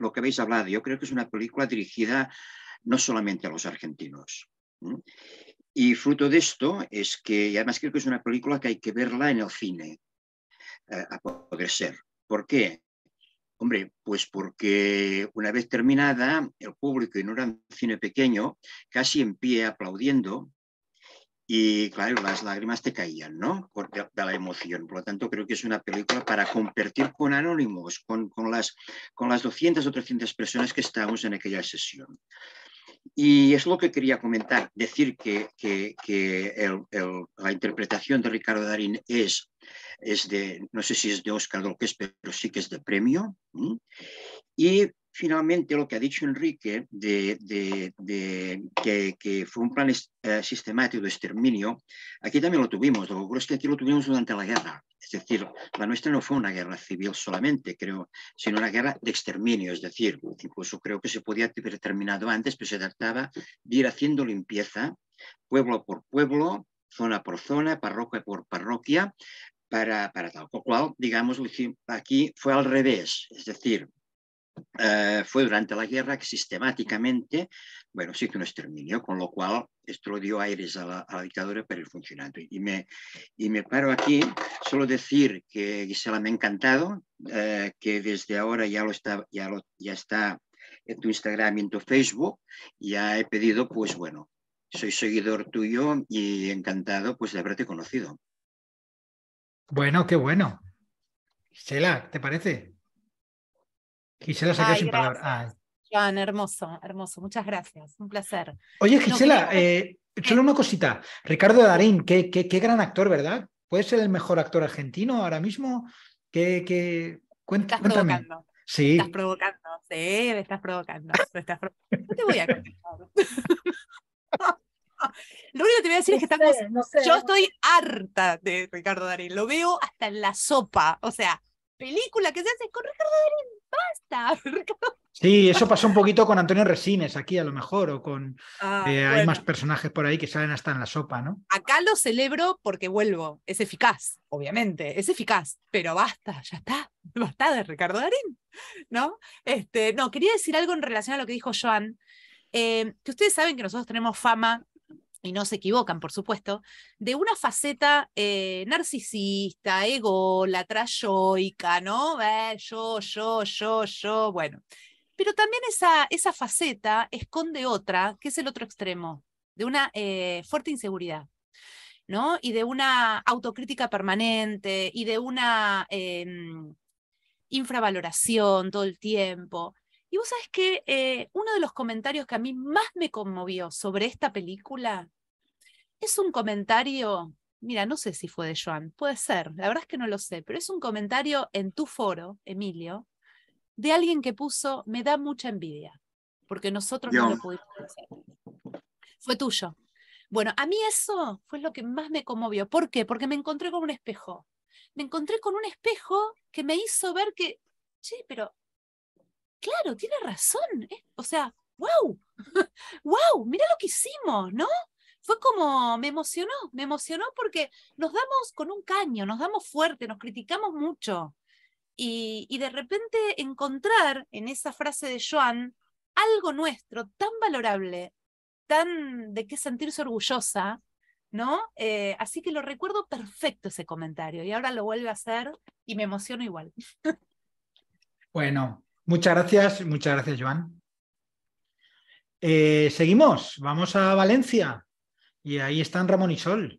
lo que habéis hablado, yo creo que es una película dirigida no solamente a los argentinos. Y fruto de esto es que, y además creo que es una película que hay que verla en el cine, a poder ser. ¿Por qué? Hombre, pues porque una vez terminada, el público, y no era un cine pequeño, casi en pie aplaudiendo, y claro, las lágrimas te caían, ¿no? De la emoción. Por lo tanto, creo que es una película para compartir con anónimos, con las 200 o 300 personas que estábamos en aquella sesión. Y es lo que quería comentar, decir que la interpretación de Ricardo Darín es de, no sé si es de Oscar o lo que es, pero sí que es de premio. Y finalmente lo que ha dicho Enrique, que fue un plan sistemático de exterminio, aquí también lo tuvimos, lo que ocurre es que aquí lo tuvimos durante la guerra. Es decir, la nuestra no fue una guerra civil solamente, creo, sino una guerra de exterminio. Es decir, incluso creo que se podía haber terminado antes, pero se trataba de ir haciendo limpieza, pueblo por pueblo, zona por zona, parroquia por parroquia, para tal. Con lo cual, digamos, aquí fue al revés. Es decir, fue durante la guerra que sistemáticamente, bueno, sí que un exterminio, con lo cual esto lo dio aires a la dictadura para ir funcionando. Y me paro aquí, solo decir que Gisela me ha encantado, que desde ahora ya está en tu Instagram y en tu Facebook, ya he pedido, pues bueno, soy seguidor tuyo y encantado pues de haberte conocido. Bueno, qué bueno. Gisela, ¿te parece? Gisela se quedó sin palabras. Joan, hermoso, hermoso. Muchas gracias. Un placer. Oye, Gisela, solo una cosita. Ricardo Darín, qué gran actor, ¿verdad? ¿Puede ser el mejor actor argentino ahora mismo? Cuéntame. Provocando. Sí. Estás provocando. Sí, me estás provocando. No te voy a contestar. Lo único que te voy a decir es que yo estoy harta de Ricardo Darín. Lo veo hasta en la sopa. O sea, película que se hace con Ricardo Darín. ¡Basta! Sí, eso pasó un poquito con Antonio Resines aquí a lo mejor, o con bueno. Hay más personajes por ahí que salen hasta en la sopa, ¿no? Acá lo celebro porque vuelvo, es eficaz, obviamente, es eficaz, pero basta, ya está, basta de Ricardo Darín, ¿no? No, quería decir algo en relación a lo que dijo Joan, que ustedes saben que nosotros tenemos fama, y no se equivocan, por supuesto, de una faceta narcisista, ególatra, yoica, ¿no? Yo, bueno. Pero también esa faceta esconde otra, que es el otro extremo, de una fuerte inseguridad, ¿no? Y de una autocrítica permanente, y de una infravaloración todo el tiempo. Y vos sabés que uno de los comentarios que a mí más me conmovió sobre esta película es un comentario, mira, no sé si fue de Joan, puede ser, la verdad es que no lo sé, pero es un comentario en tu foro, Emilio, de alguien que puso, me da mucha envidia, porque nosotros no lo pudimos hacer. Fue tuyo. Bueno, a mí eso fue lo que más me conmovió. ¿Por qué? Porque me encontré con un espejo. Me encontré con un espejo que me hizo ver que, che, pero... Claro, tiene razón, ¿eh? O sea, wow, wow, mira lo que hicimos, ¿no? Fue como, me emocionó porque nos damos con un caño, nos damos fuerte, nos criticamos mucho. Y de repente encontrar en esa frase de Joan algo nuestro, tan valorable, tan de qué sentirse orgullosa, ¿no? Así que lo recuerdo perfecto ese comentario, y ahora lo vuelve a hacer y me emociono igual. Bueno, muchas gracias, Joan. Seguimos, vamos a Valencia, y ahí están Ramón y Sol.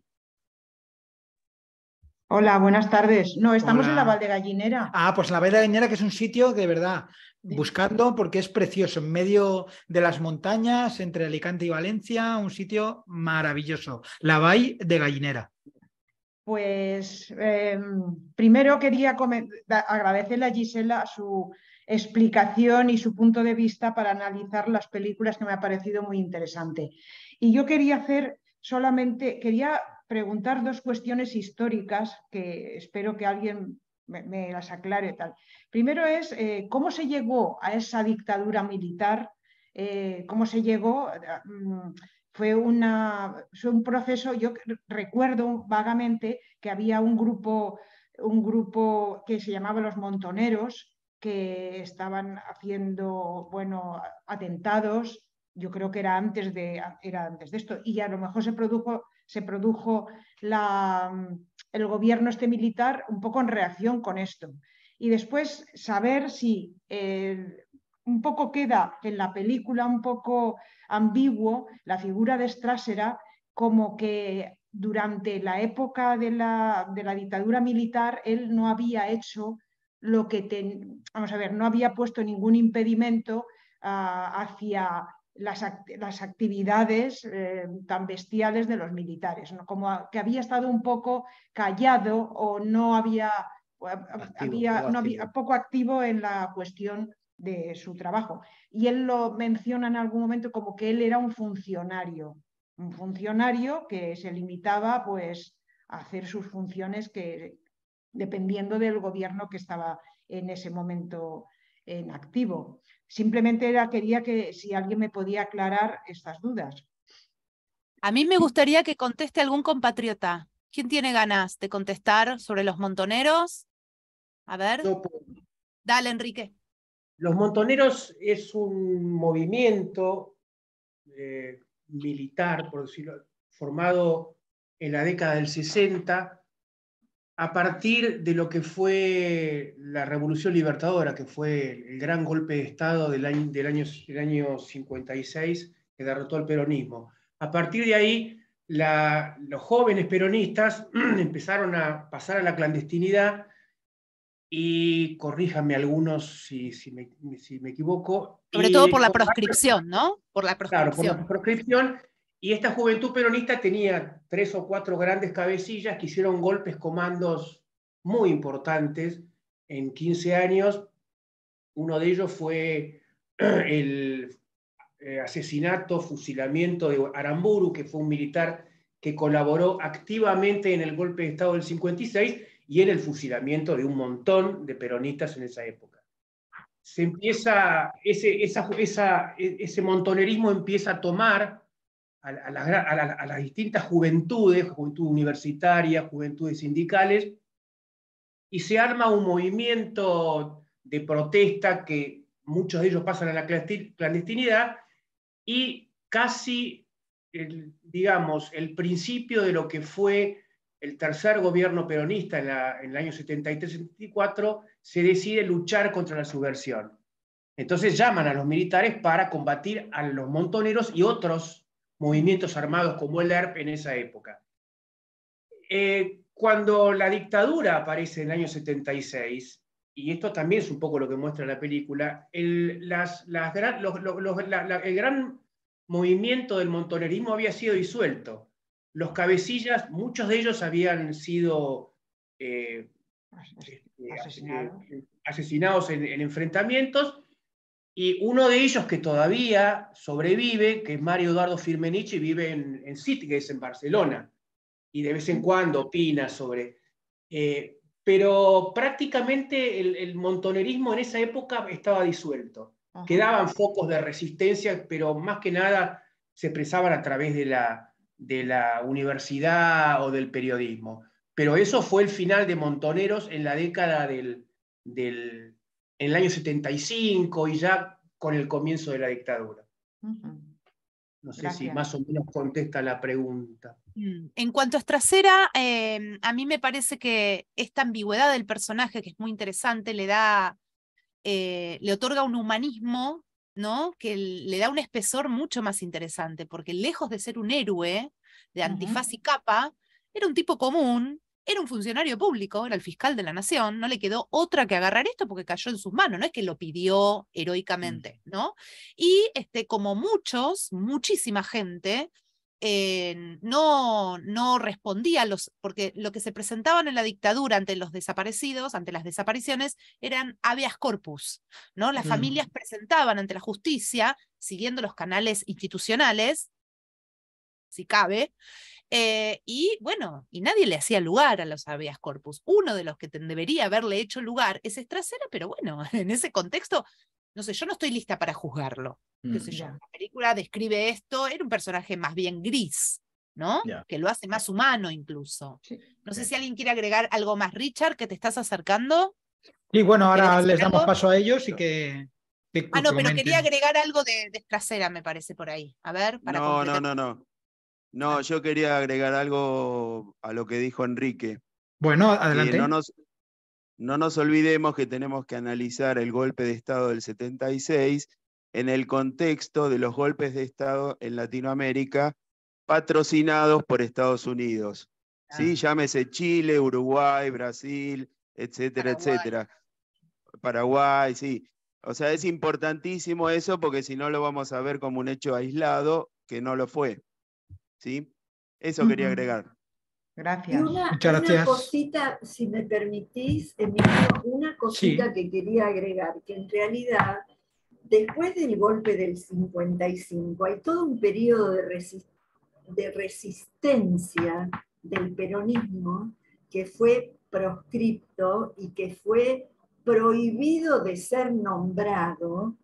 Hola, buenas tardes. No, estamos en la Valdegallinera. Ah, pues la Valdegallinera, que es un sitio que, de verdad, buscando, porque es precioso, en medio de las montañas, entre Alicante y Valencia, un sitio maravilloso, la Valdegallinera. Pues primero quería agradecerle a Gisela su explicación y su punto de vista para analizar las películas, que me ha parecido muy interesante. Y yo quería hacer solamente, quería preguntar dos cuestiones históricas que espero que alguien me las aclare. Primero es cómo se llegó a esa dictadura militar, cómo se llegó, fue un proceso. Yo recuerdo vagamente que había un grupo que se llamaba los Montoneros, que estaban haciendo, bueno, atentados. Yo creo que era antes de esto, y a lo mejor se produjo el gobierno militar un poco en reacción con esto. Y después saber si un poco queda en la película un poco ambiguo la figura de Strássera, como que durante la época de la dictadura militar él no había hecho lo que... no había puesto ningún impedimento hacia las actividades tan bestiales de los militares, ¿no? Como que había estado un poco callado o poco activo en la cuestión de su trabajo. Y él lo menciona en algún momento como que él era un funcionario que se limitaba, pues, a hacer sus funciones, que dependiendo del gobierno que estaba en ese momento en activo. Simplemente quería que si alguien me podía aclarar estas dudas. A mí me gustaría que conteste algún compatriota. ¿Quién tiene ganas de contestar sobre los Montoneros? A ver. No, pues, dale, Enrique. Los Montoneros es un movimiento militar, por decirlo, formado en la década del 60, a partir de lo que fue la Revolución Libertadora, que fue el gran golpe de Estado del año 56, que derrotó al peronismo. A partir de ahí, los jóvenes peronistas empezaron a pasar a la clandestinidad, y corríjanme algunos si me equivoco. Sobre todo por la proscripción, ¿no? Por la proscripción. Claro, por la proscripción. Y esta juventud peronista tenía 3 o 4 grandes cabecillas que hicieron golpes, comandos muy importantes en 15 años. Uno de ellos fue el asesinato, fusilamiento de Aramburu, que fue un militar que colaboró activamente en el golpe de Estado del 56 y en el fusilamiento de un montón de peronistas en esa época. Se empieza, ese montonerismo empieza a tomar a las distintas juventudes, juventud universitaria, juventudes sindicales, y se arma un movimiento de protesta que muchos de ellos pasan a la clandestinidad, y casi, el principio de lo que fue el tercer gobierno peronista en el año 73-74, se decide luchar contra la subversión. Entonces llaman a los militares para combatir a los montoneros y otros movimientos armados como el ERP en esa época. Cuando la dictadura aparece en el año 76, y esto también es un poco lo que muestra la película, el gran movimiento del montonerismo había sido disuelto. Los cabecillas, muchos de ellos habían sido asesinados en enfrentamientos. Y uno de ellos que todavía sobrevive, que es Mario Eduardo Firmenich, vive en Sitges, en Barcelona, y de vez en cuando opina sobre... pero prácticamente el montonerismo en esa época estaba disuelto. Ajá. Quedaban focos de resistencia, pero más que nada se expresaban a través de la universidad o del periodismo. Pero eso fue el final de Montoneros en la década del en el año 75 y ya con el comienzo de la dictadura. Uh-huh. No sé si más o menos contesta la pregunta. En cuanto a Estracera, a mí me parece que esta ambigüedad del personaje, que es muy interesante, le da, le otorga un humanismo, ¿no? Que le da un espesor mucho más interesante, porque lejos de ser un héroe de antifaz y capa, era un tipo común, era un funcionario público, era el fiscal de la nación, no le quedó otra que agarrar esto porque cayó en sus manos, no es que lo pidió heroicamente, ¿no? Y como muchísima gente no respondía a los, porque lo que se presentaban en la dictadura ante los desaparecidos, ante las desapariciones, eran habeas corpus, ¿no? Las familias presentaban ante la justicia, siguiendo los canales institucionales, si cabe, y bueno, y nadie le hacía lugar a los habeas corpus. Uno de los que debería haberle hecho lugar es Estracera, pero bueno, en ese contexto, no sé, yo no estoy lista para juzgarlo. ¿Qué sé yo? La película describe esto, era un personaje más bien gris, ¿no? Yeah. Que lo hace más humano incluso. Sí. No sé si alguien quiere agregar algo más, Richard, que te estás acercando. Sí, bueno, ahora les damos paso a ellos y que... no, pero quería agregar algo de Estracera, me parece, por ahí. A ver, para completar. No, yo quería agregar algo a lo que dijo Enrique. Bueno, adelante. No nos olvidemos que tenemos que analizar el golpe de Estado del 76 en el contexto de los golpes de Estado en Latinoamérica patrocinados por Estados Unidos. ¿Sí? Llámese Chile, Uruguay, Brasil, etcétera, etcétera. Paraguay, sí. O sea, es importantísimo eso porque si no lo vamos a ver como un hecho aislado que no lo fue. ¿Sí? Eso quería agregar. Gracias. Muchas gracias. Una cosita, si me permitís, Emilio, una cosita que quería agregar, que en realidad, después del golpe del 55, hay todo un periodo de resistencia del peronismo que fue proscripto y que fue prohibido de ser nombrado,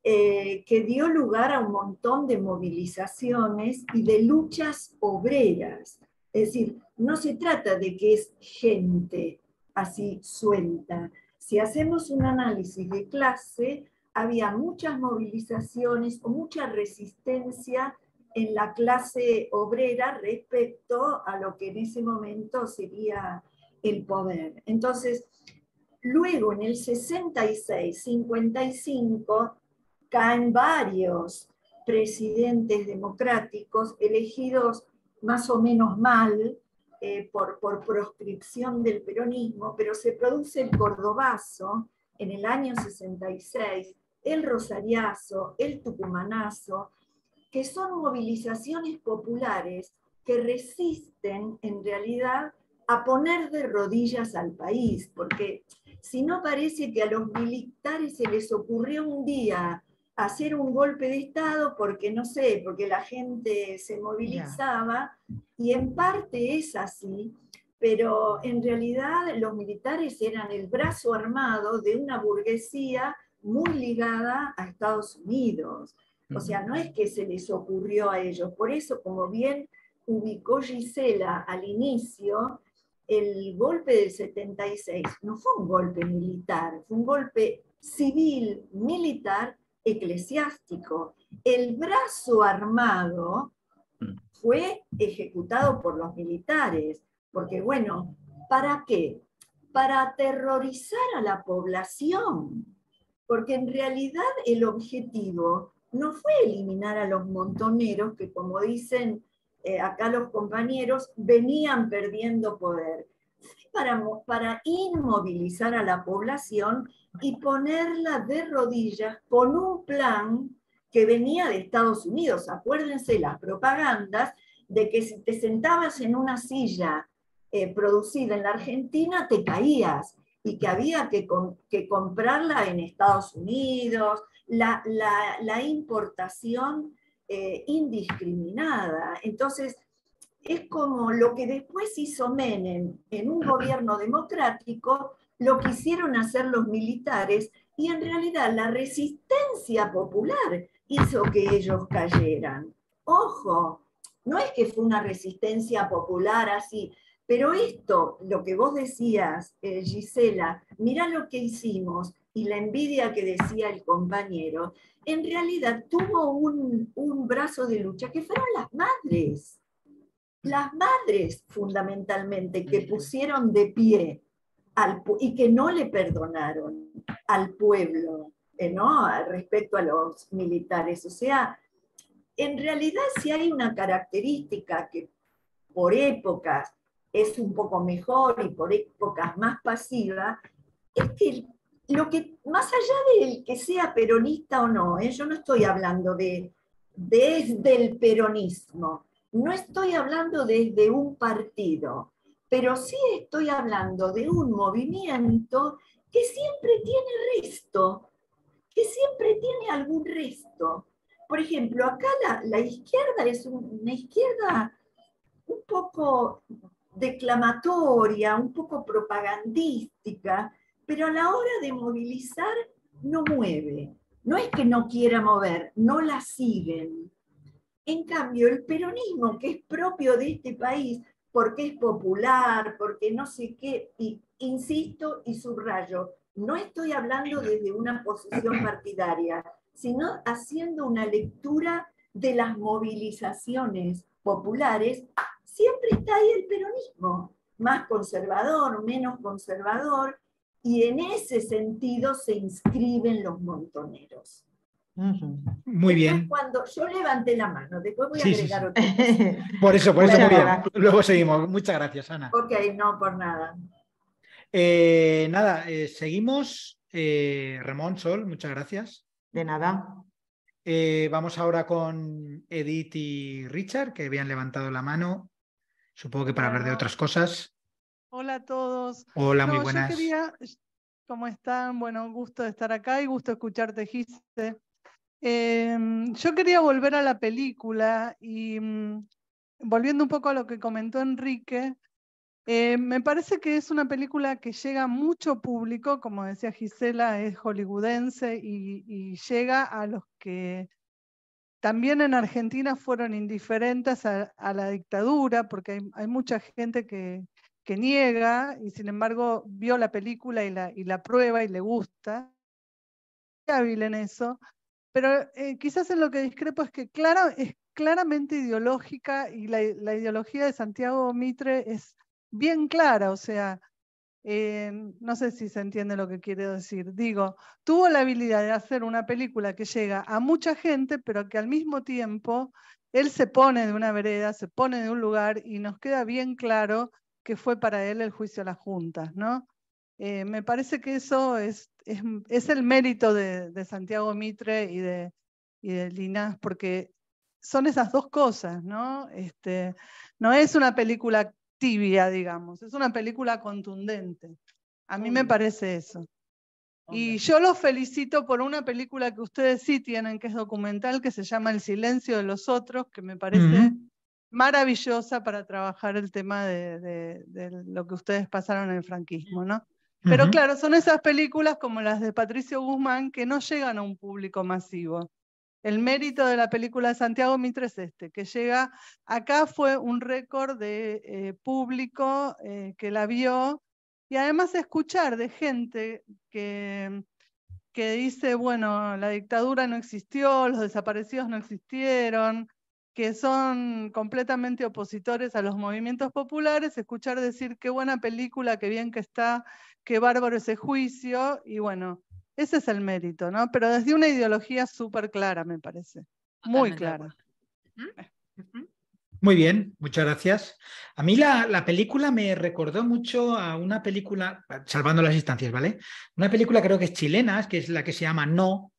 que dio lugar a un montón de movilizaciones y de luchas obreras. Es decir, no se trata de que es gente así suelta. Si hacemos un análisis de clase, había muchas movilizaciones o mucha resistencia en la clase obrera respecto a lo que en ese momento sería el poder. Entonces, luego en el 66, 55... caen varios presidentes democráticos elegidos más o menos mal por proscripción del peronismo, pero se produce el Cordobazo en el año 66, el Rosariazo, el Tucumanazo, que son movilizaciones populares que resisten en realidad a poner de rodillas al país, porque si no parece que a los militares se les ocurrió un día hacer un golpe de Estado porque, no sé, porque la gente se movilizaba, y en parte es así, pero en realidad los militares eran el brazo armado de una burguesía muy ligada a Estados Unidos. O sea, no es que se les ocurrió a ellos. Por eso, como bien ubicó Gisela al inicio, el golpe del 76 no fue un golpe militar, fue un golpe civil, militar, eclesiástico. El brazo armado fue ejecutado por los militares, porque bueno, ¿para qué? Para aterrorizar a la población, porque en realidad el objetivo no fue eliminar a los montoneros, que como dicen acá los compañeros, venían perdiendo poder, para inmovilizar a la población y ponerla de rodillas con un plan que venía de Estados Unidos. Acuérdense las propagandas de que si te sentabas en una silla producida en la Argentina, te caías, y que había que comprarla en Estados Unidos, la importación indiscriminada. Entonces, es como lo que después hizo Menem en un gobierno democrático, lo quisieron hacer los militares, y en realidad la resistencia popular hizo que ellos cayeran. Ojo, no es que fue una resistencia popular así, Pero esto, lo que vos decías, Gisela, mirá lo que hicimos, y la envidia que decía el compañero, en realidad tuvo un brazo de lucha que fueron las madres. Las madres, fundamentalmente, que pusieron de pie y que no le perdonaron al pueblo, ¿no? Respecto a los militares. O sea, en realidad sí hay una característica que por épocas es un poco mejor y por épocas más pasiva, es que lo que, más allá del que sea peronista o no, yo no estoy hablando desde el peronismo, no estoy hablando desde un partido, pero sí estoy hablando de un movimiento que siempre tiene resto, que siempre tiene algún resto. Por ejemplo, acá la izquierda es una izquierda un poco declamatoria, un poco propagandística, pero a la hora de movilizar no mueve. No es que no quiera mover, no la siguen. En cambio, el peronismo, que es propio de este país, porque es popular, porque no sé qué, y insisto y subrayo, no estoy hablando desde una posición partidaria, sino haciendo una lectura de las movilizaciones populares, siempre está ahí el peronismo, más conservador, menos conservador, y en ese sentido se inscriben los montoneros. Uh-huh. Muy bien. Cuando yo levanté la mano, después voy a agregar otra cosa. Por eso, muy bien. Luego seguimos. Muchas gracias, Ana. Ok, no, por nada. Seguimos. Ramón, Sol, muchas gracias. De nada. Vamos ahora con Edith y Richard, que habían levantado la mano, supongo que para hablar de otras cosas. Hola a todos. Hola, muy buenas. ¿Cómo están? Bueno, gusto de estar acá y gusto escucharte, Gise. Yo quería volver a la película y volviendo un poco a lo que comentó Enrique, me parece que es una película que llega a mucho público, como decía Gisela, es hollywoodense y llega a los que también en Argentina fueron indiferentes a la dictadura, porque hay mucha gente que niega y sin embargo vio la película y la prueba y le gusta. Es hábil en eso, pero quizás en lo que discrepo es que es claramente ideológica y la ideología de Santiago Mitre es bien clara, o sea, no sé si se entiende lo que quiero decir. Digo, tuvo la habilidad de hacer una película que llega a mucha gente, pero que al mismo tiempo él se pone de una vereda, se pone de un lugar y nos queda bien claro que fue para él el juicio a las juntas, ¿no? Me parece que eso es el mérito de Santiago Mitre y de Llinás, porque son esas dos cosas, ¿no? No es una película tibia, digamos, es una película contundente. A mí me parece eso. Okay. Y yo los felicito por una película que ustedes sí tienen, que es documental, que se llama El silencio de los otros, que me parece maravillosa para trabajar el tema de lo que ustedes pasaron en el franquismo, ¿no? Pero claro, son esas películas como las de Patricio Guzmán que no llegan a un público masivo. El mérito de la película de Santiago Mitre es que llega, acá fue un récord de público que la vio, y además escuchar de gente que dice, bueno, la dictadura no existió, los desaparecidos no existieron, que son completamente opositores a los movimientos populares, escuchar decir qué buena película, qué bien que está, qué bárbaro ese juicio, y bueno, ese es el mérito, ¿no? Pero desde una ideología súper clara, me parece. Muy clara. Muy bien, muchas gracias. A mí la película me recordó mucho a una película, salvando las distancias, ¿vale? Una película creo que es chilena, que es la que se llama No,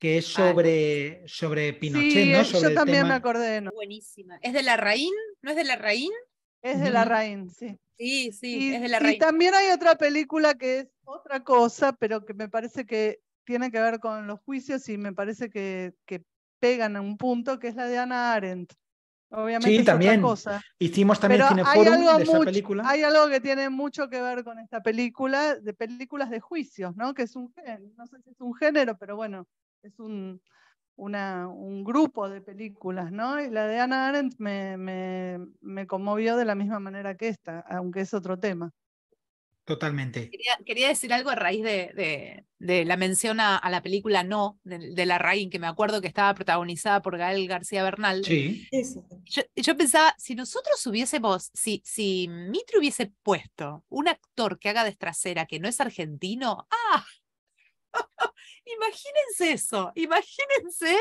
que es sobre Pinochet, sí, ¿no? Sobre yo también me acordé de No. Buenísima. ¿Es de Larraín? ¿No es de Larraín? Es de Larraín, sí. Sí, es de Larraín. Y también hay otra película que es otra cosa, pero que me parece que tiene que ver con los juicios y me parece que pegan a un punto, que es la de Hannah Arendt. Obviamente sí, es también. Otra cosa. Hicimos también pero Cineforum de esta película. Hay algo que tiene mucho que ver con esta película, de películas de juicios, ¿no? Que es un género, no sé si es un género, pero bueno, es un un grupo de películas, ¿no? Y la de Hannah Arendt me conmovió de la misma manera que esta, aunque es otro tema. Totalmente. Quería decir algo a raíz de la mención a la película No, de Larraín, que me acuerdo que estaba protagonizada por Gael García Bernal. Sí. Yo pensaba, si nosotros hubiésemos, si Mitre hubiese puesto un actor que haga de Estracera que no es argentino, ¡ah! Imagínense eso, imagínense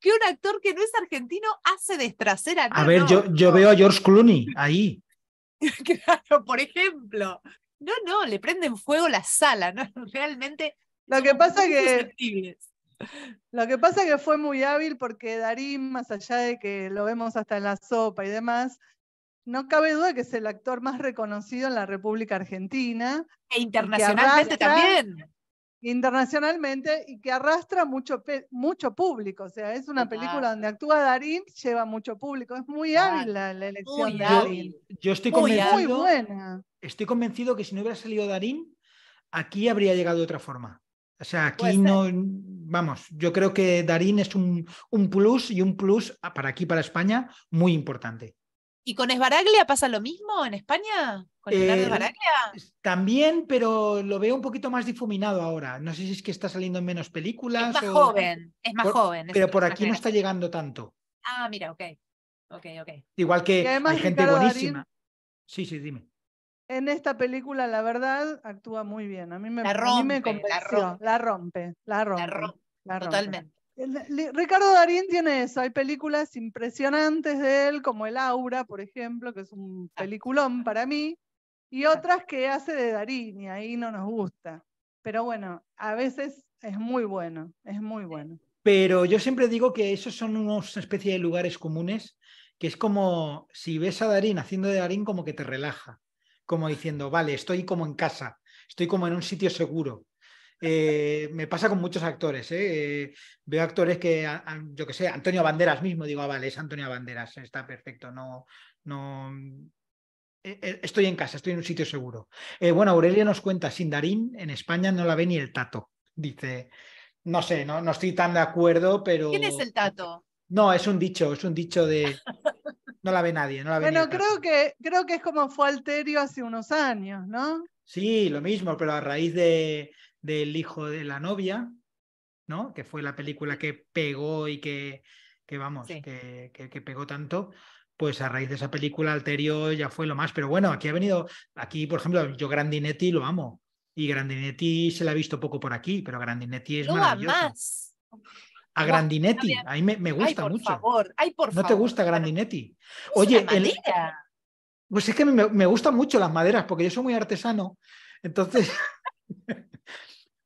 que un actor que no es argentino hace de Estracera. No, a ver, no, yo veo a George Clooney ahí. Claro, por ejemplo. No, le prenden fuego la sala, ¿no? Realmente. Lo que pasa que fue muy hábil, porque Darín, más allá de que lo vemos hasta en La Sopa y demás, no cabe duda que es el actor más reconocido en la República Argentina. E internacionalmente también. Internacionalmente, y que arrastra mucho público, o sea, es una película donde actúa Darín, lleva mucho público, es muy hábil la elección de Darín. Yo estoy convencido, muy buena. Estoy convencido que si no hubiera salido Darín, aquí habría llegado de otra forma. O sea, aquí no, vamos, yo creo que Darín es un plus, y un plus para aquí, para España, muy importante. ¿Y con Esbaraglia pasa lo mismo en España? ¿Con Leonardo Esbaraglia? También, pero lo veo un poquito más difuminado ahora. No sé si es que está saliendo en menos películas. Es más joven, es más joven. Pero por aquí no está llegando tanto. Ah, mira, ok. Igual que además, hay gente Ricardo buenísima. Darín, sí, dime. En esta película, la verdad, actúa muy bien. A mí me convenció, la rompe. Totalmente. Ricardo Darín tiene eso, hay películas impresionantes de él, como El Aura, por ejemplo, que es un peliculón para mí, y otras que hace de Darín, y ahí no nos gusta. Pero bueno, a veces es muy bueno, es muy bueno. Pero yo siempre digo que esos son una especie de lugares comunes, que es como si ves a Darín haciendo de Darín, como que te relaja, como diciendo, vale, estoy como en casa, estoy como en un sitio seguro. Me pasa con muchos actores, veo actores que, yo que sé, Antonio Banderas mismo, digo, vale, es Antonio Banderas, está perfecto, no, estoy en casa, estoy en un sitio seguro. Bueno, Aurelia nos cuenta, sin Darín en España no la ve ni el Tato, dice, no sé, no estoy tan de acuerdo, pero... ¿Quién es el Tato? No, es un dicho de... No la ve nadie, no la ve nadie. Bueno, creo que es como fue Alterio hace unos años, ¿no? Sí, lo mismo, pero a raíz del hijo de la novia, ¿no? Que fue la película que pegó y que pegó tanto, pues a raíz de esa película Alterio ya fue lo más. Pero bueno, aquí por ejemplo, yo Grandinetti lo amo, y Grandinetti se la ha visto poco por aquí, pero Grandinetti es maravilloso. Más. A Grandinetti, a mí me gusta mucho. Por favor. ¿No te gusta Grandinetti? Oye, pues es que me gustan mucho las maderas, porque yo soy muy artesano, entonces...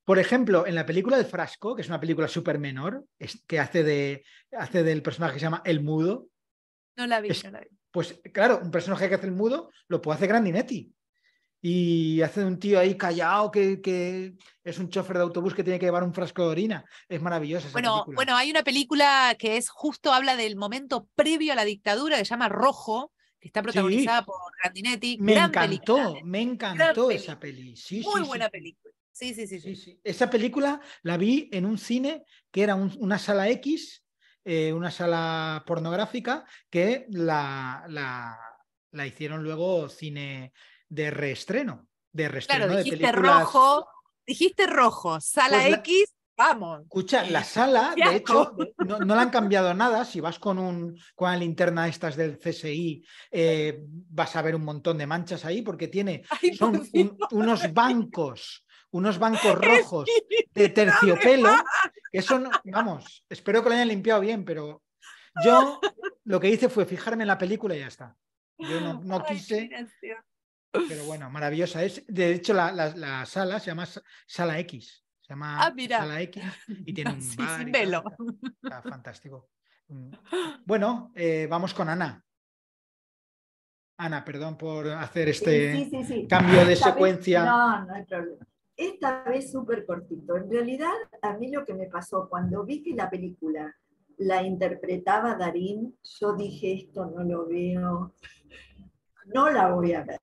Por ejemplo, en la película de Frasco, que es una película súper menor, que hace del personaje que se llama El Mudo. No la vi. Pues claro, un personaje que hace El Mudo lo puede hacer Grandinetti. Y hace de un tío ahí callado que es un chofer de autobús que tiene que llevar un frasco de orina. Es maravillosa esa película. Bueno, hay una película que es justo, habla del momento previo a la dictadura, que se llama Rojo. Está protagonizada por Grandinetti. Me encantó esa peli. Muy buena película. Sí. Esa película la vi en un cine que era una sala X, una sala pornográfica, que la hicieron luego cine de reestreno. Claro, dijiste de películas. Rojo, sala pues X. Vamos. Escucha, la sala, de hecho, no la han cambiado nada. Si vas con la linterna estas del CSI, vas a ver un montón de manchas ahí, porque son unos bancos rojos de terciopelo, que son, vamos, espero que lo hayan limpiado bien, pero yo lo que hice fue fijarme en la película y ya está. Yo no quise... Pero bueno, maravillosa es. De hecho, la sala se llama Sala X. Se llama Sala X y tiene un bar. Sin velo. Está fantástico. Bueno, vamos con Ana. Ana, perdón por hacer este cambio de secuencia. No hay problema. Esta vez súper cortito. En realidad, a mí lo que me pasó cuando vi que la película la interpretaba Darín, yo dije, esto no lo veo, no la voy a ver.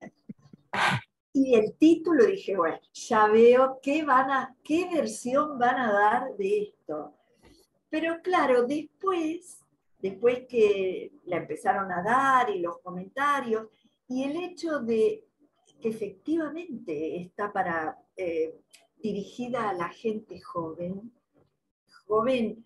Y el título dije, bueno, ya veo qué versión van a dar de esto. Pero claro, después que la empezaron a dar y los comentarios, y el hecho de que efectivamente está para, dirigida a la gente joven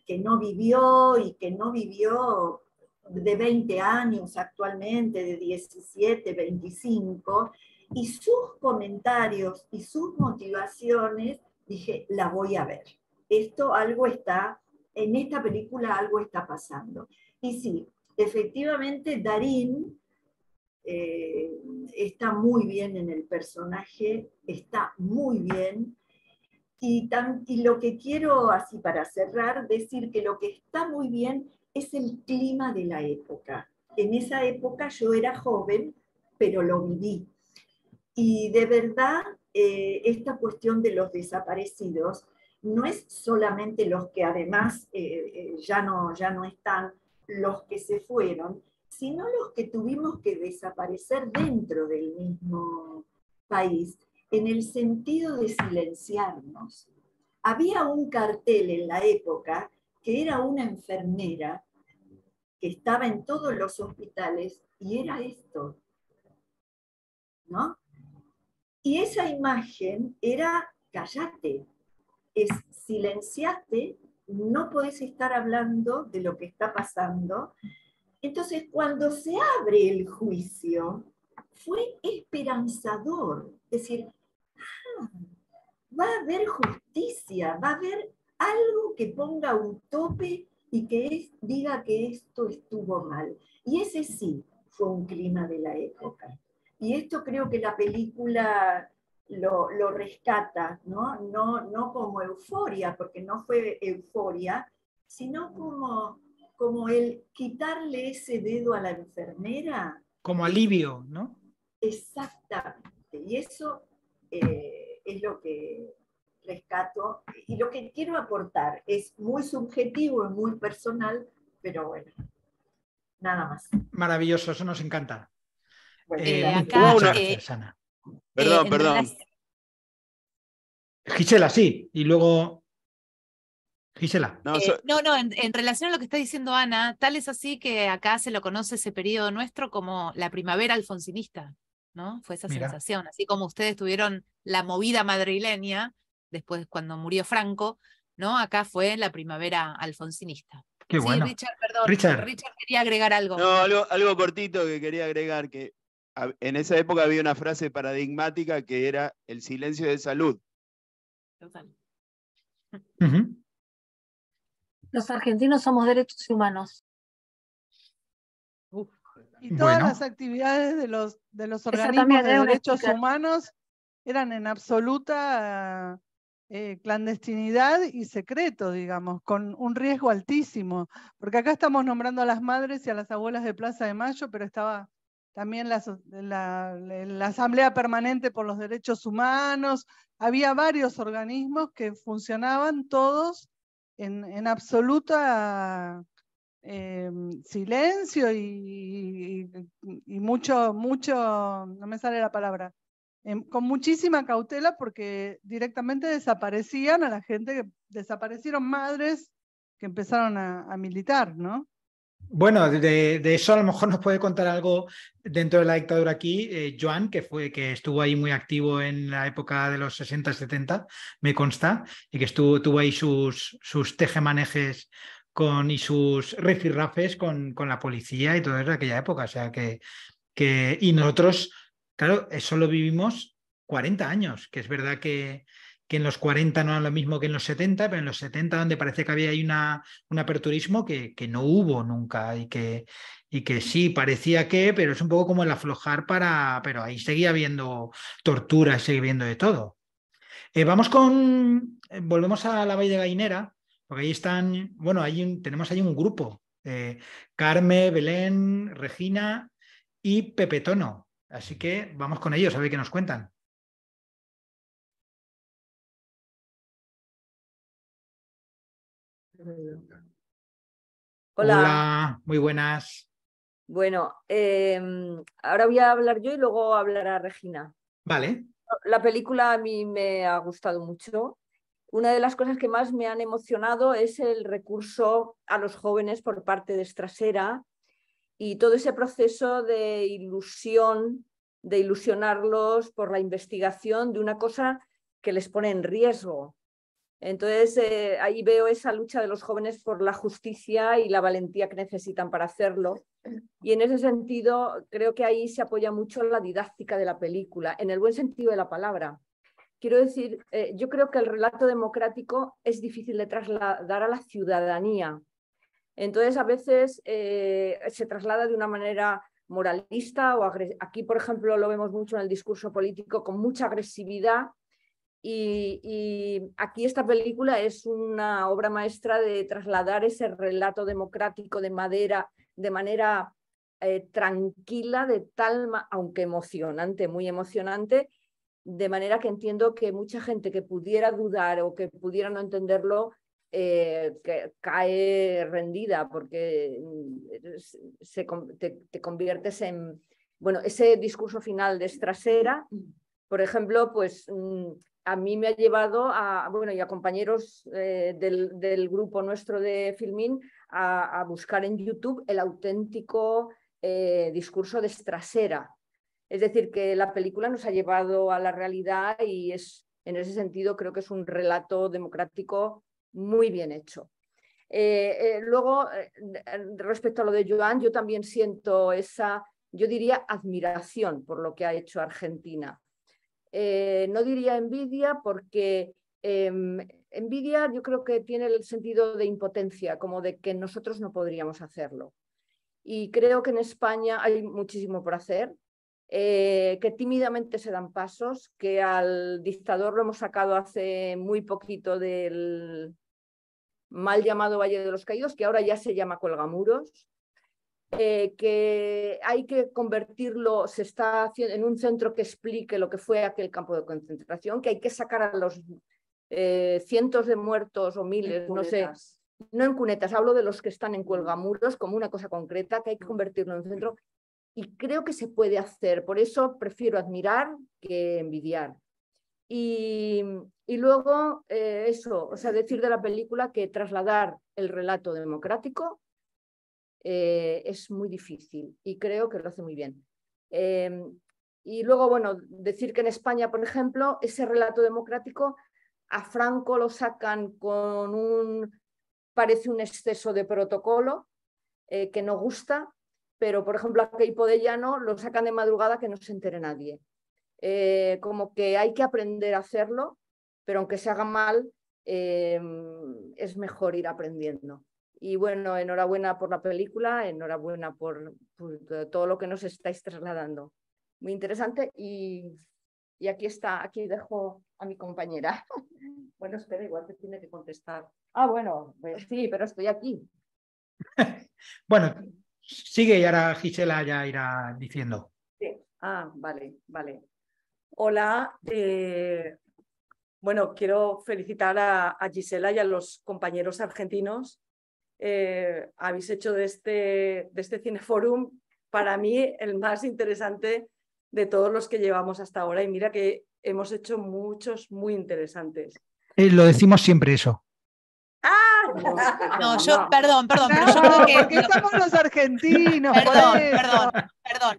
que no vivió y que no vivió de 20 años actualmente, de 17, 25, y sus comentarios y sus motivaciones, dije, la voy a ver. Esto algo está, en esta película algo está pasando. Y sí, efectivamente Darín está muy bien en el personaje, está muy bien. Y lo que quiero, así para cerrar, decir que lo que está muy bien es el clima de la época. En esa época yo era joven, pero lo viví. Y de verdad, esta cuestión de los desaparecidos no es solamente los que además ya no están, los que se fueron, sino los que tuvimos que desaparecer dentro del mismo país, en el sentido de silenciarnos. Había un cartel en la época que era una enfermera que estaba en todos los hospitales y era esto, ¿no? Y esa imagen era cállate, es silenciate, no podés estar hablando de lo que está pasando. Entonces cuando se abre el juicio fue esperanzador, decir, ah, va a haber justicia, va a haber algo que ponga un tope y que diga que esto estuvo mal. Y ese sí fue un clima de la época. Y esto creo que la película lo rescata, ¿no? No como euforia, porque no fue euforia, sino como el quitarle ese dedo a la enfermera. Como alivio, ¿no? Exactamente. Y eso es lo que rescato. Y lo que quiero aportar es muy subjetivo y muy personal, pero bueno, nada más. Maravilloso, eso nos encanta. Bueno, acá, gracias, Ana. Perdón, perdón. Gisela, sí, y luego... Gisela. En relación a lo que está diciendo Ana, tal es así que acá se lo conoce ese periodo nuestro como la primavera alfonsinista, ¿no? Fue esa sensación, así como ustedes tuvieron la movida madrileña después cuando murió Franco, ¿no? Acá fue la primavera alfonsinista. Qué bueno. Richard, perdón. Richard quería agregar algo. No, algo cortito que quería agregar, que en esa época había una frase paradigmática que era el silencio de salud. Total. Uh-huh. Los argentinos somos derechos humanos. Uf. Y todas las actividades de los organismos de derechos humanos eran en absoluta clandestinidad y secreto, digamos, con un riesgo altísimo. Porque acá estamos nombrando a las madres y a las abuelas de Plaza de Mayo, pero estaba también la Asamblea Permanente por los Derechos Humanos. Había varios organismos que funcionaban todos en absoluta silencio y mucho, no me sale la palabra, con muchísima cautela, porque directamente desaparecían a la gente, que desaparecieron madres que empezaron a militar, ¿no? Bueno, de eso a lo mejor nos puede contar algo dentro de la dictadura aquí, Joan, que estuvo ahí muy activo en la época de los 60, 70, me consta, y que tuvo ahí sus tejemanejes y sus rifirrafes con la policía y todo eso de aquella época. O sea que y nosotros, claro, eso lo vivimos 40 años, que es verdad que en los 40 no era lo mismo que en los 70, pero en los 70, donde parece que había ahí un aperturismo que no hubo nunca y que sí, parecía que, pero es un poco como el aflojar para... Pero ahí seguía habiendo tortura, seguía habiendo de todo. Volvemos a la Valle de Gallinera, porque ahí están... Bueno, tenemos ahí un grupo. Carme, Belén, Regina y Pepetono. Así que vamos con ellos, a ver qué nos cuentan. Hola. Hola, muy buenas. Bueno, ahora voy a hablar yo y luego hablará Regina. Vale. La película a mí me ha gustado mucho Una de las cosas que más me han emocionado es el recurso a los jóvenes por parte de Estrasera y todo ese proceso de ilusión, de ilusionarlos por la investigación de una cosa que les pone en riesgo. Entonces, ahí veo esa lucha de los jóvenes por la justicia y la valentía que necesitan para hacerlo. Y en ese sentido, creo que ahí se apoya mucho la didáctica de la película, en el buen sentido de la palabra. Quiero decir, yo creo que el relato democrático es difícil de trasladar a la ciudadanía. Entonces, a veces se traslada de una manera moralista o aquí, por ejemplo, lo vemos mucho en el discurso político con mucha agresividad. Y aquí esta película es una obra maestra de trasladar ese relato democrático de manera tranquila, de tal, aunque emocionante, muy emocionante, de manera que entiendo que mucha gente que pudiera dudar o que pudiera no entenderlo, que cae rendida porque te conviertes en... Bueno, ese discurso final de Estrasera, por ejemplo, pues... a mí me ha llevado a, bueno, y a compañeros del grupo nuestro de Filming a buscar en YouTube el auténtico discurso de Estrasera. Es decir, que la película nos ha llevado a la realidad y es, en ese sentido creo que es un relato democrático muy bien hecho. Luego, respecto a lo de Joan, yo también siento esa, yo diría, admiración por lo que ha hecho Argentina. No diría envidia porque envidia yo creo que tiene el sentido de impotencia, como de que nosotros no podríamos hacerlo. Y creo que en España hay muchísimo por hacer, que tímidamente se dan pasos, que al dictador lo hemos sacado hace muy poquito del mal llamado Valle de los Caídos, que ahora ya se llama Colgamuros. Que hay que convertirlo, se está haciendo en un centro que explique lo que fue aquel campo de concentración, que hay que sacar a los cientos de muertos o miles, no sé, no en cunetas, hablo de los que están en Cuelgamuros como una cosa concreta, que hay que convertirlo en un centro y creo que se puede hacer, por eso prefiero admirar que envidiar. Y luego eso, o sea, decir de la película que trasladar el relato democrático es muy difícil y creo que lo hace muy bien. Y luego, bueno, decir que en España, por ejemplo, ese relato democrático a Franco lo sacan con un, parece un exceso de protocolo que no gusta, pero por ejemplo a Keipo de Llano lo sacan de madrugada que no se entere nadie. Como que hay que aprender a hacerlo, pero aunque se haga mal, es mejor ir aprendiendo. Y bueno, enhorabuena por la película, enhorabuena por todo lo que nos estáis trasladando. Muy interesante y aquí está, aquí dejo a mi compañera. Bueno, espera, igual te tiene que contestar. Ah, bueno, pues sí, pero estoy aquí. Bueno, sigue y ahora Gisela ya irá diciendo. Sí. Ah, vale, vale. Hola, bueno, quiero felicitar a Gisela y a los compañeros argentinos. Habéis hecho de este Cineforum para mí el más interesante de todos los que llevamos hasta ahora y mira que hemos hecho muchos muy interesantes. Lo decimos siempre eso. ¡Ah! No, yo, perdón, pero yo creo que... ¿Por qué estamos los argentinos? Perdón.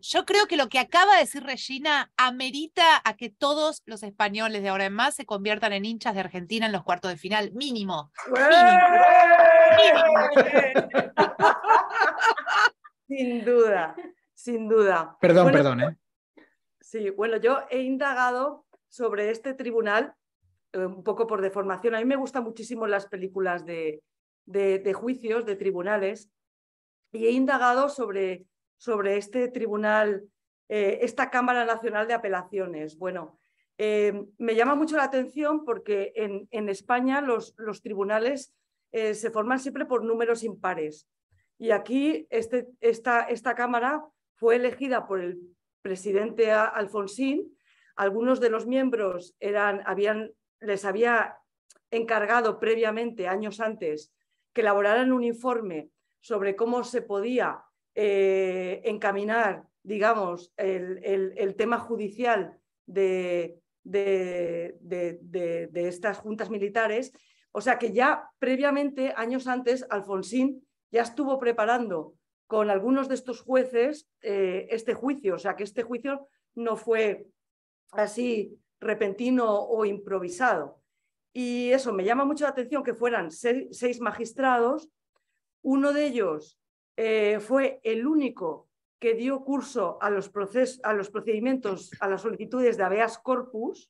Yo creo que lo que acaba de decir Regina amerita a que todos los españoles de ahora en más se conviertan en hinchas de Argentina en los cuartos de final. Mínimo. ¡Mínimo! Sin duda, sin duda. Perdón, bueno, perdón, ¿eh? Sí, bueno, yo he indagado sobre este tribunal un poco por deformación. A mí me gustan muchísimo las películas de juicios, de tribunales, y he indagado sobre este tribunal, esta Cámara Nacional de Apelaciones. Bueno, me llama mucho la atención porque en España los tribunales se forman siempre por números impares. Y aquí esta Cámara fue elegida por el presidente Alfonsín. Algunos de los miembros les había encargado previamente, años antes, que elaboraran un informe sobre cómo se podía encaminar, digamos, el tema judicial de estas juntas militares. O sea que ya previamente, años antes, Alfonsín ya estuvo preparando con algunos de estos jueces este juicio. O sea que este juicio no fue así repentino o improvisado. Y eso, me llama mucho la atención que fueran seis magistrados. Uno de ellos fue el único que dio curso a los procedimientos, a las solicitudes de habeas corpus,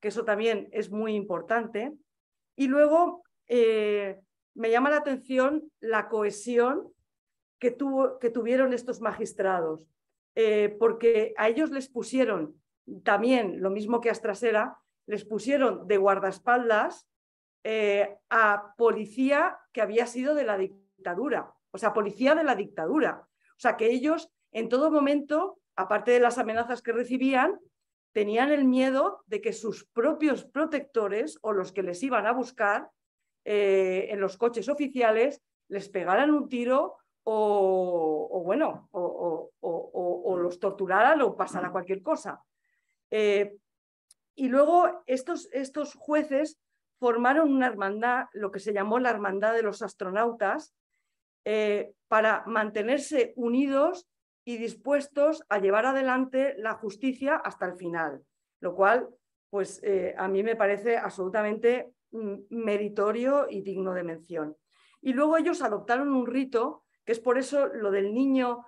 que eso también es muy importante. Y luego me llama la atención la cohesión que tuvieron estos magistrados, porque a ellos les pusieron también, lo mismo que a Estrasera, les pusieron de guardaespaldas a policía que había sido de la dictadura, o sea, policía de la dictadura. O sea, que ellos en todo momento, aparte de las amenazas que recibían, tenían el miedo de que sus propios protectores o los que les iban a buscar en los coches oficiales les pegaran un tiro o los torturaran o pasara cualquier cosa. Y luego estos jueces formaron una hermandad, lo que se llamó la Hermandad de los Astronautas, para mantenerse unidos y dispuestos a llevar adelante la justicia hasta el final, lo cual pues, a mí me parece absolutamente meritorio y digno de mención. Y luego ellos adoptaron un rito, que es por eso lo del niño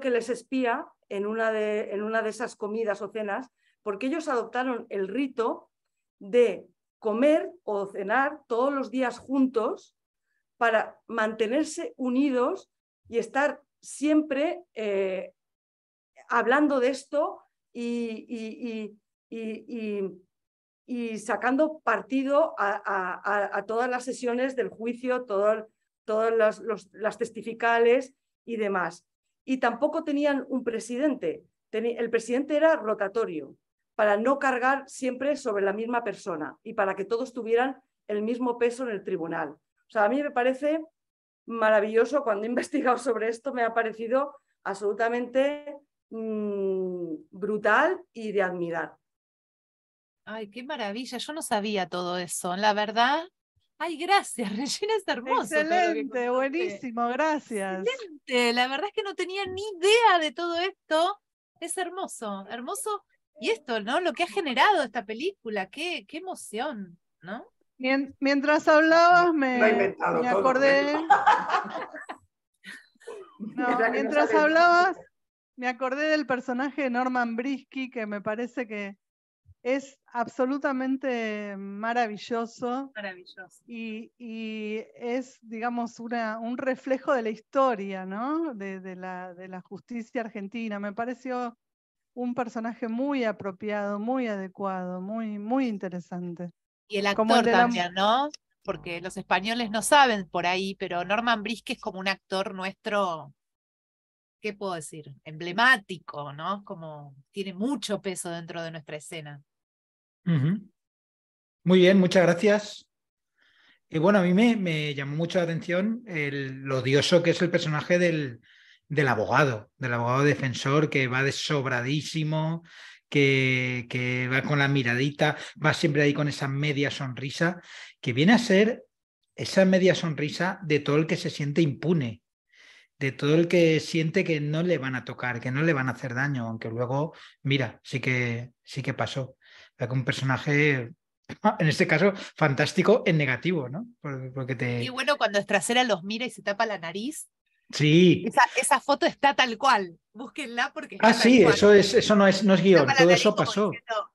que les espía en una de esas comidas o cenas, porque ellos adoptaron el rito de comer o cenar todos los días juntos, para mantenerse unidos y estar siempre hablando de esto y sacando partido a todas las sesiones del juicio, todas las testificales y demás. Y tampoco tenían un presidente. El presidente era rotatorio, para no cargar siempre sobre la misma persona y para que todos tuvieran el mismo peso en el tribunal. O sea, a mí me parece maravilloso, cuando he investigado sobre esto me ha parecido absolutamente brutal y de admirar. Ay, qué maravilla, yo no sabía todo eso, la verdad. Ay, gracias, Regina, es hermoso. Excelente, buenísimo, gracias. Excelente, la verdad es que no tenía ni idea de todo esto, es hermoso, hermoso. Y esto, ¿no? Lo que ha generado esta película, qué emoción, ¿no? Mientras hablabas me acordé. No, mientras hablabas me acordé del personaje de Norman Brisky, que me parece que es absolutamente maravilloso. Maravilloso. Y es, digamos, un reflejo de la historia, ¿no? de la justicia argentina. Me pareció un personaje muy apropiado, muy adecuado, muy, muy interesante. Y el actor también, ¿no? Porque los españoles no saben por ahí, pero Norman Brisky es como un actor nuestro, ¿qué puedo decir? Emblemático, ¿no? Como tiene mucho peso dentro de nuestra escena. Uh-huh. Muy bien, muchas gracias. Y bueno, a mí me llamó mucho la atención lo odioso que es el personaje del abogado defensor, que va desobradísimo, que va con la miradita, va siempre ahí con esa media sonrisa, que viene a ser esa media sonrisa de todo el que se siente impune, de todo el que siente que no le van a tocar, que no le van a hacer daño, aunque luego, mira, sí que pasó. Un personaje, en este caso, fantástico en negativo, ¿no? Porque te... Y bueno, cuando Estrasera los mira y se tapa la nariz. Sí. Esa foto está tal cual. Búsquenla porque está tal cual. Eso no es guión, todo eso pasó. Diciendo,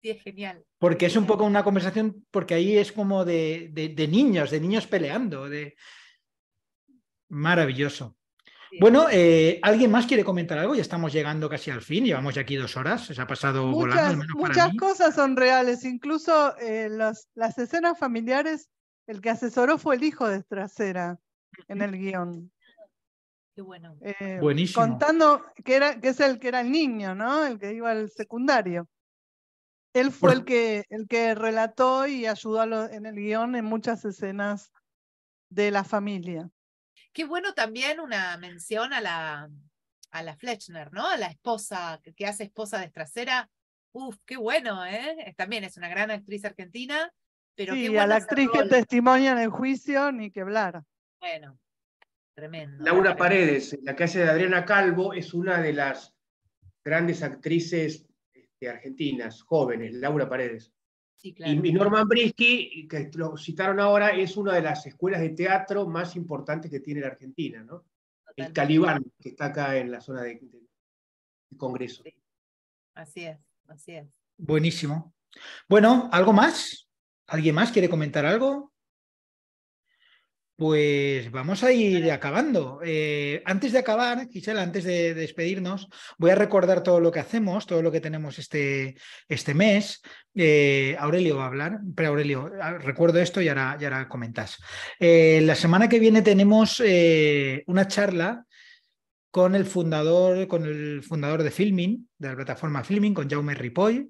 sí, es genial. Porque es un poco una conversación, porque ahí es como de niños peleando. Maravilloso. Sí. Bueno, ¿alguien más quiere comentar algo? Ya estamos llegando casi al fin, llevamos ya aquí 2 horas, se ha pasado volando, al menos para mí. Muchas cosas son reales, incluso las escenas familiares, el que asesoró fue el hijo de Estrasera en el guión. Qué bueno. Buenísimo. Contando que era el niño, ¿no? El que iba al secundario. Él fue el que relató y ayudó en el guión en muchas escenas de la familia. Qué bueno también una mención a la Fletchner, ¿no? A la esposa, que hace esposa de Estrasera, Uf, qué bueno, ¿eh? También es una gran actriz argentina. Pero sí, qué a la actriz que testimonia en el juicio, ni que hablar. Bueno, tremendo. Laura Paredes, la que hace de Adriana Calvo, es una de las grandes actrices argentinas, jóvenes, Laura Paredes. Sí, claro. Y Norman Brisky, que lo citaron ahora, es una de las escuelas de teatro más importantes que tiene la Argentina, ¿no? El Talibán, que está acá en la zona de Congreso. Sí. Así es, así es. Buenísimo. Bueno, ¿algo más? ¿Alguien más quiere comentar algo? Pues vamos a ir acabando. Antes de acabar, Gisela, antes de despedirnos, voy a recordar todo lo que hacemos, todo lo que tenemos este mes. Aurelio va a hablar, pero Aurelio, recuerdo esto y ahora comentas. La semana que viene tenemos una charla con el fundador de Filming, de la plataforma Filming, con Jaume Ripoll.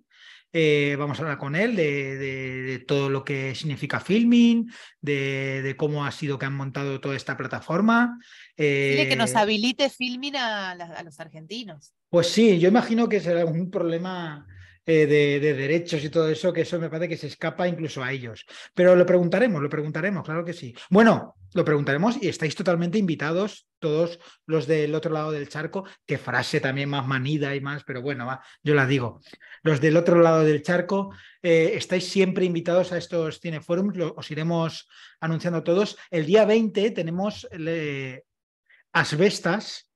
Vamos a hablar con él de todo lo que significa Filming, de cómo ha sido que han montado toda esta plataforma. Dile que nos habilite Filming a los argentinos. Pues sí, yo imagino que será un problema de derechos y todo eso, que eso me parece que se escapa incluso a ellos. Pero lo preguntaremos, claro que sí. Bueno, lo preguntaremos y estáis totalmente invitados todos los del otro lado del charco, que frase también más manida y más, pero bueno, va, yo la digo. Los del otro lado del charco, estáis siempre invitados a estos Cineforums, os iremos anunciando todos. El día 20 tenemos Asbestas,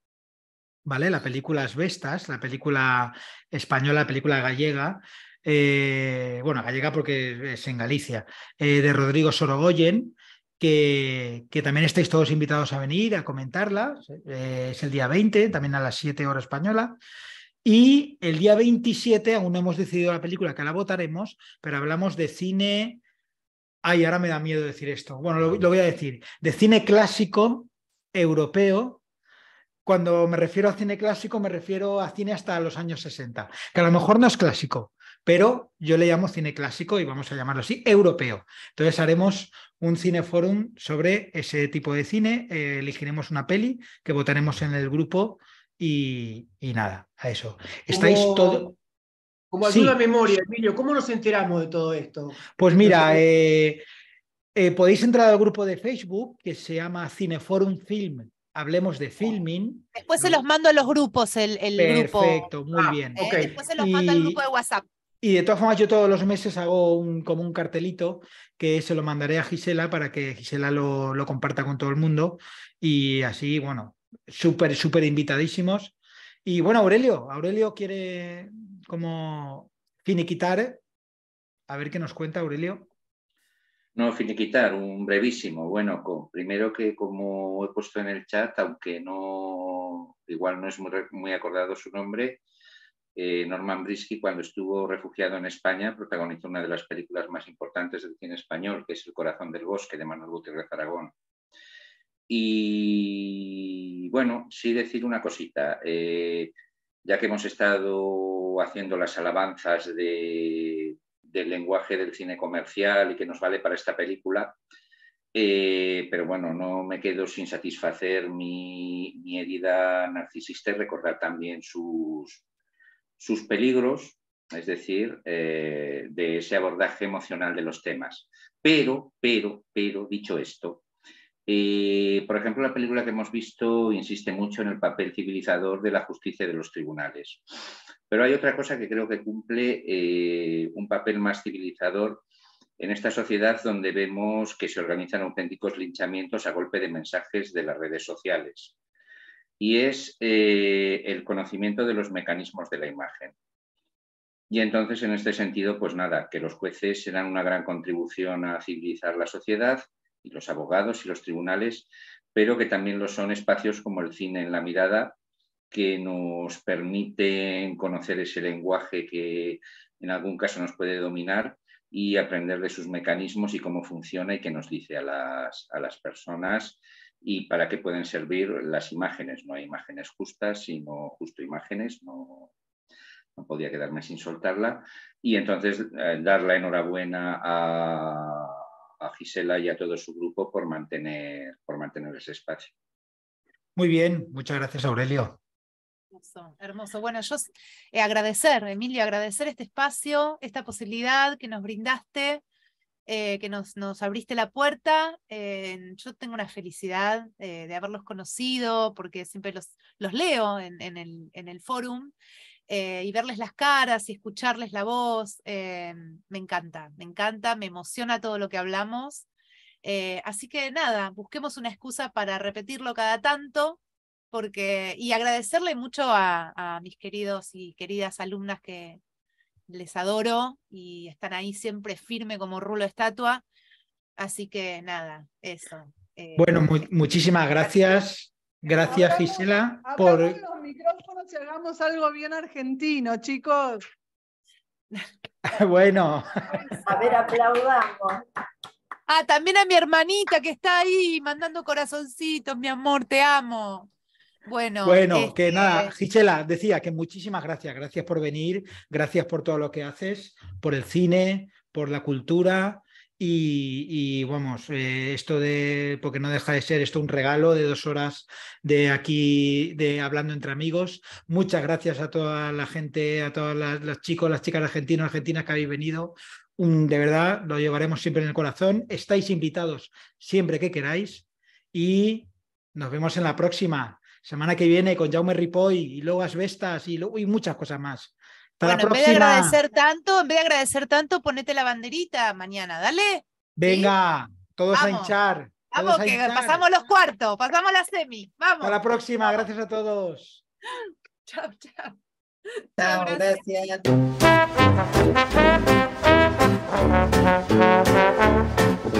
¿vale? La película Asbestas, la película española, la película gallega, bueno, gallega porque es en Galicia, de Rodrigo Sorogoyen, que también estáis todos invitados a venir a comentarla. Es el día 20, también a las 7 horas española. Y el día 27, aún no hemos decidido la película, que la votaremos, pero hablamos de cine... Ay, ahora me da miedo decir esto. Bueno, lo voy a decir. De cine clásico europeo. Cuando me refiero a cine clásico, me refiero a cine hasta los años 60, que a lo mejor no es clásico, pero yo le llamo cine clásico y vamos a llamarlo así, europeo. Entonces haremos un cineforum sobre ese tipo de cine, elegiremos una peli que votaremos en el grupo y nada, a eso. Estáis todos... Como ayuda a memoria, Emilio, ¿cómo nos enteramos de todo esto? Pues mira, podéis entrar al grupo de Facebook que se llama Cineforum Film, hablemos de Filming. Después se los mando a los grupos, el grupo. Perfecto, muy bien. Okay. Después se los mando al grupo de WhatsApp. Y de todas formas yo todos los meses hago como un cartelito que se lo mandaré a Gisela para que Gisela lo comparta con todo el mundo y así, bueno, súper, súper invitadísimos. Y bueno, Aurelio quiere como finiquitar, a ver qué nos cuenta Aurelio. No, finiquitar, un brevísimo. Bueno, primero que como he puesto en el chat, aunque no, igual no es muy acordado su nombre, Norman Brisky, cuando estuvo refugiado en España, protagonizó una de las películas más importantes del cine español, que es El corazón del bosque, de Manuel Gutiérrez Aragón. Y bueno, sí decir una cosita, ya que hemos estado haciendo las alabanzas del lenguaje del cine comercial y que nos vale para esta película, pero bueno, no me quedo sin satisfacer mi herida narcisista y recordar también sus peligros, es decir, de ese abordaje emocional de los temas. Pero, dicho esto, por ejemplo, la película que hemos visto insiste mucho en el papel civilizador de la justicia y de los tribunales. Pero hay otra cosa que creo que cumple un papel más civilizador en esta sociedad donde vemos que se organizan auténticos linchamientos a golpe de mensajes de las redes sociales. Y es el conocimiento de los mecanismos de la imagen. Y entonces, en este sentido, pues nada, que los jueces serán una gran contribución a civilizar la sociedad, y los abogados y los tribunales, pero que también lo son espacios como el cine en la mirada, que nos permiten conocer ese lenguaje que en algún caso nos puede dominar y aprender de sus mecanismos y cómo funciona y qué nos dice a las personas, y para qué pueden servir las imágenes. No hay imágenes justas, sino justo imágenes, no podía quedarme sin soltarla. Y entonces dar la enhorabuena a Gisela y a todo su grupo por mantener ese espacio. Muy bien, muchas gracias, Aurelio. Hermoso, hermoso. Bueno, yo agradecer, Emilio, agradecer este espacio, esta posibilidad que nos brindaste, que nos abriste la puerta. Yo tengo una felicidad de haberlos conocido, porque siempre los leo en el fórum, y verles las caras y escucharles la voz, me encanta, me emociona todo lo que hablamos. Así que nada, busquemos una excusa para repetirlo cada tanto, porque, y agradecerle mucho a mis queridos y queridas alumnas que les adoro y están ahí siempre firme como rulo de estatua. Así que nada, eso. Bueno, muchísimas gracias. Gracias, hablamos, Gisela. Por los micrófonos y hagamos algo bien argentino, chicos. Bueno. A ver, aplaudamos. Ah, también a mi hermanita que está ahí mandando corazoncitos, mi amor, te amo. Bueno, que nada, Gisela, decía que muchísimas gracias. Gracias por venir, gracias por todo lo que haces, por el cine, por la cultura. Y vamos, esto de, porque no deja de ser esto un regalo de 2 horas de aquí, de hablando entre amigos. Muchas gracias a toda la gente, a todas las chicos, las chicas argentinos, argentinas que habéis venido. De verdad, lo llevaremos siempre en el corazón. Estáis invitados siempre que queráis y nos vemos en la próxima semana que viene con Jaume Ripoll y luego Asbestas y muchas cosas más. Bueno, en vez de agradecer tanto, ponete la banderita mañana, dale. Venga, ¿sí? Todos vamos a hinchar. Vamos, todos a hinchar. Pasamos los cuartos, pasamos la semi. Vamos. Hasta la próxima, gracias a todos. Chao, chao. Chao, gracias.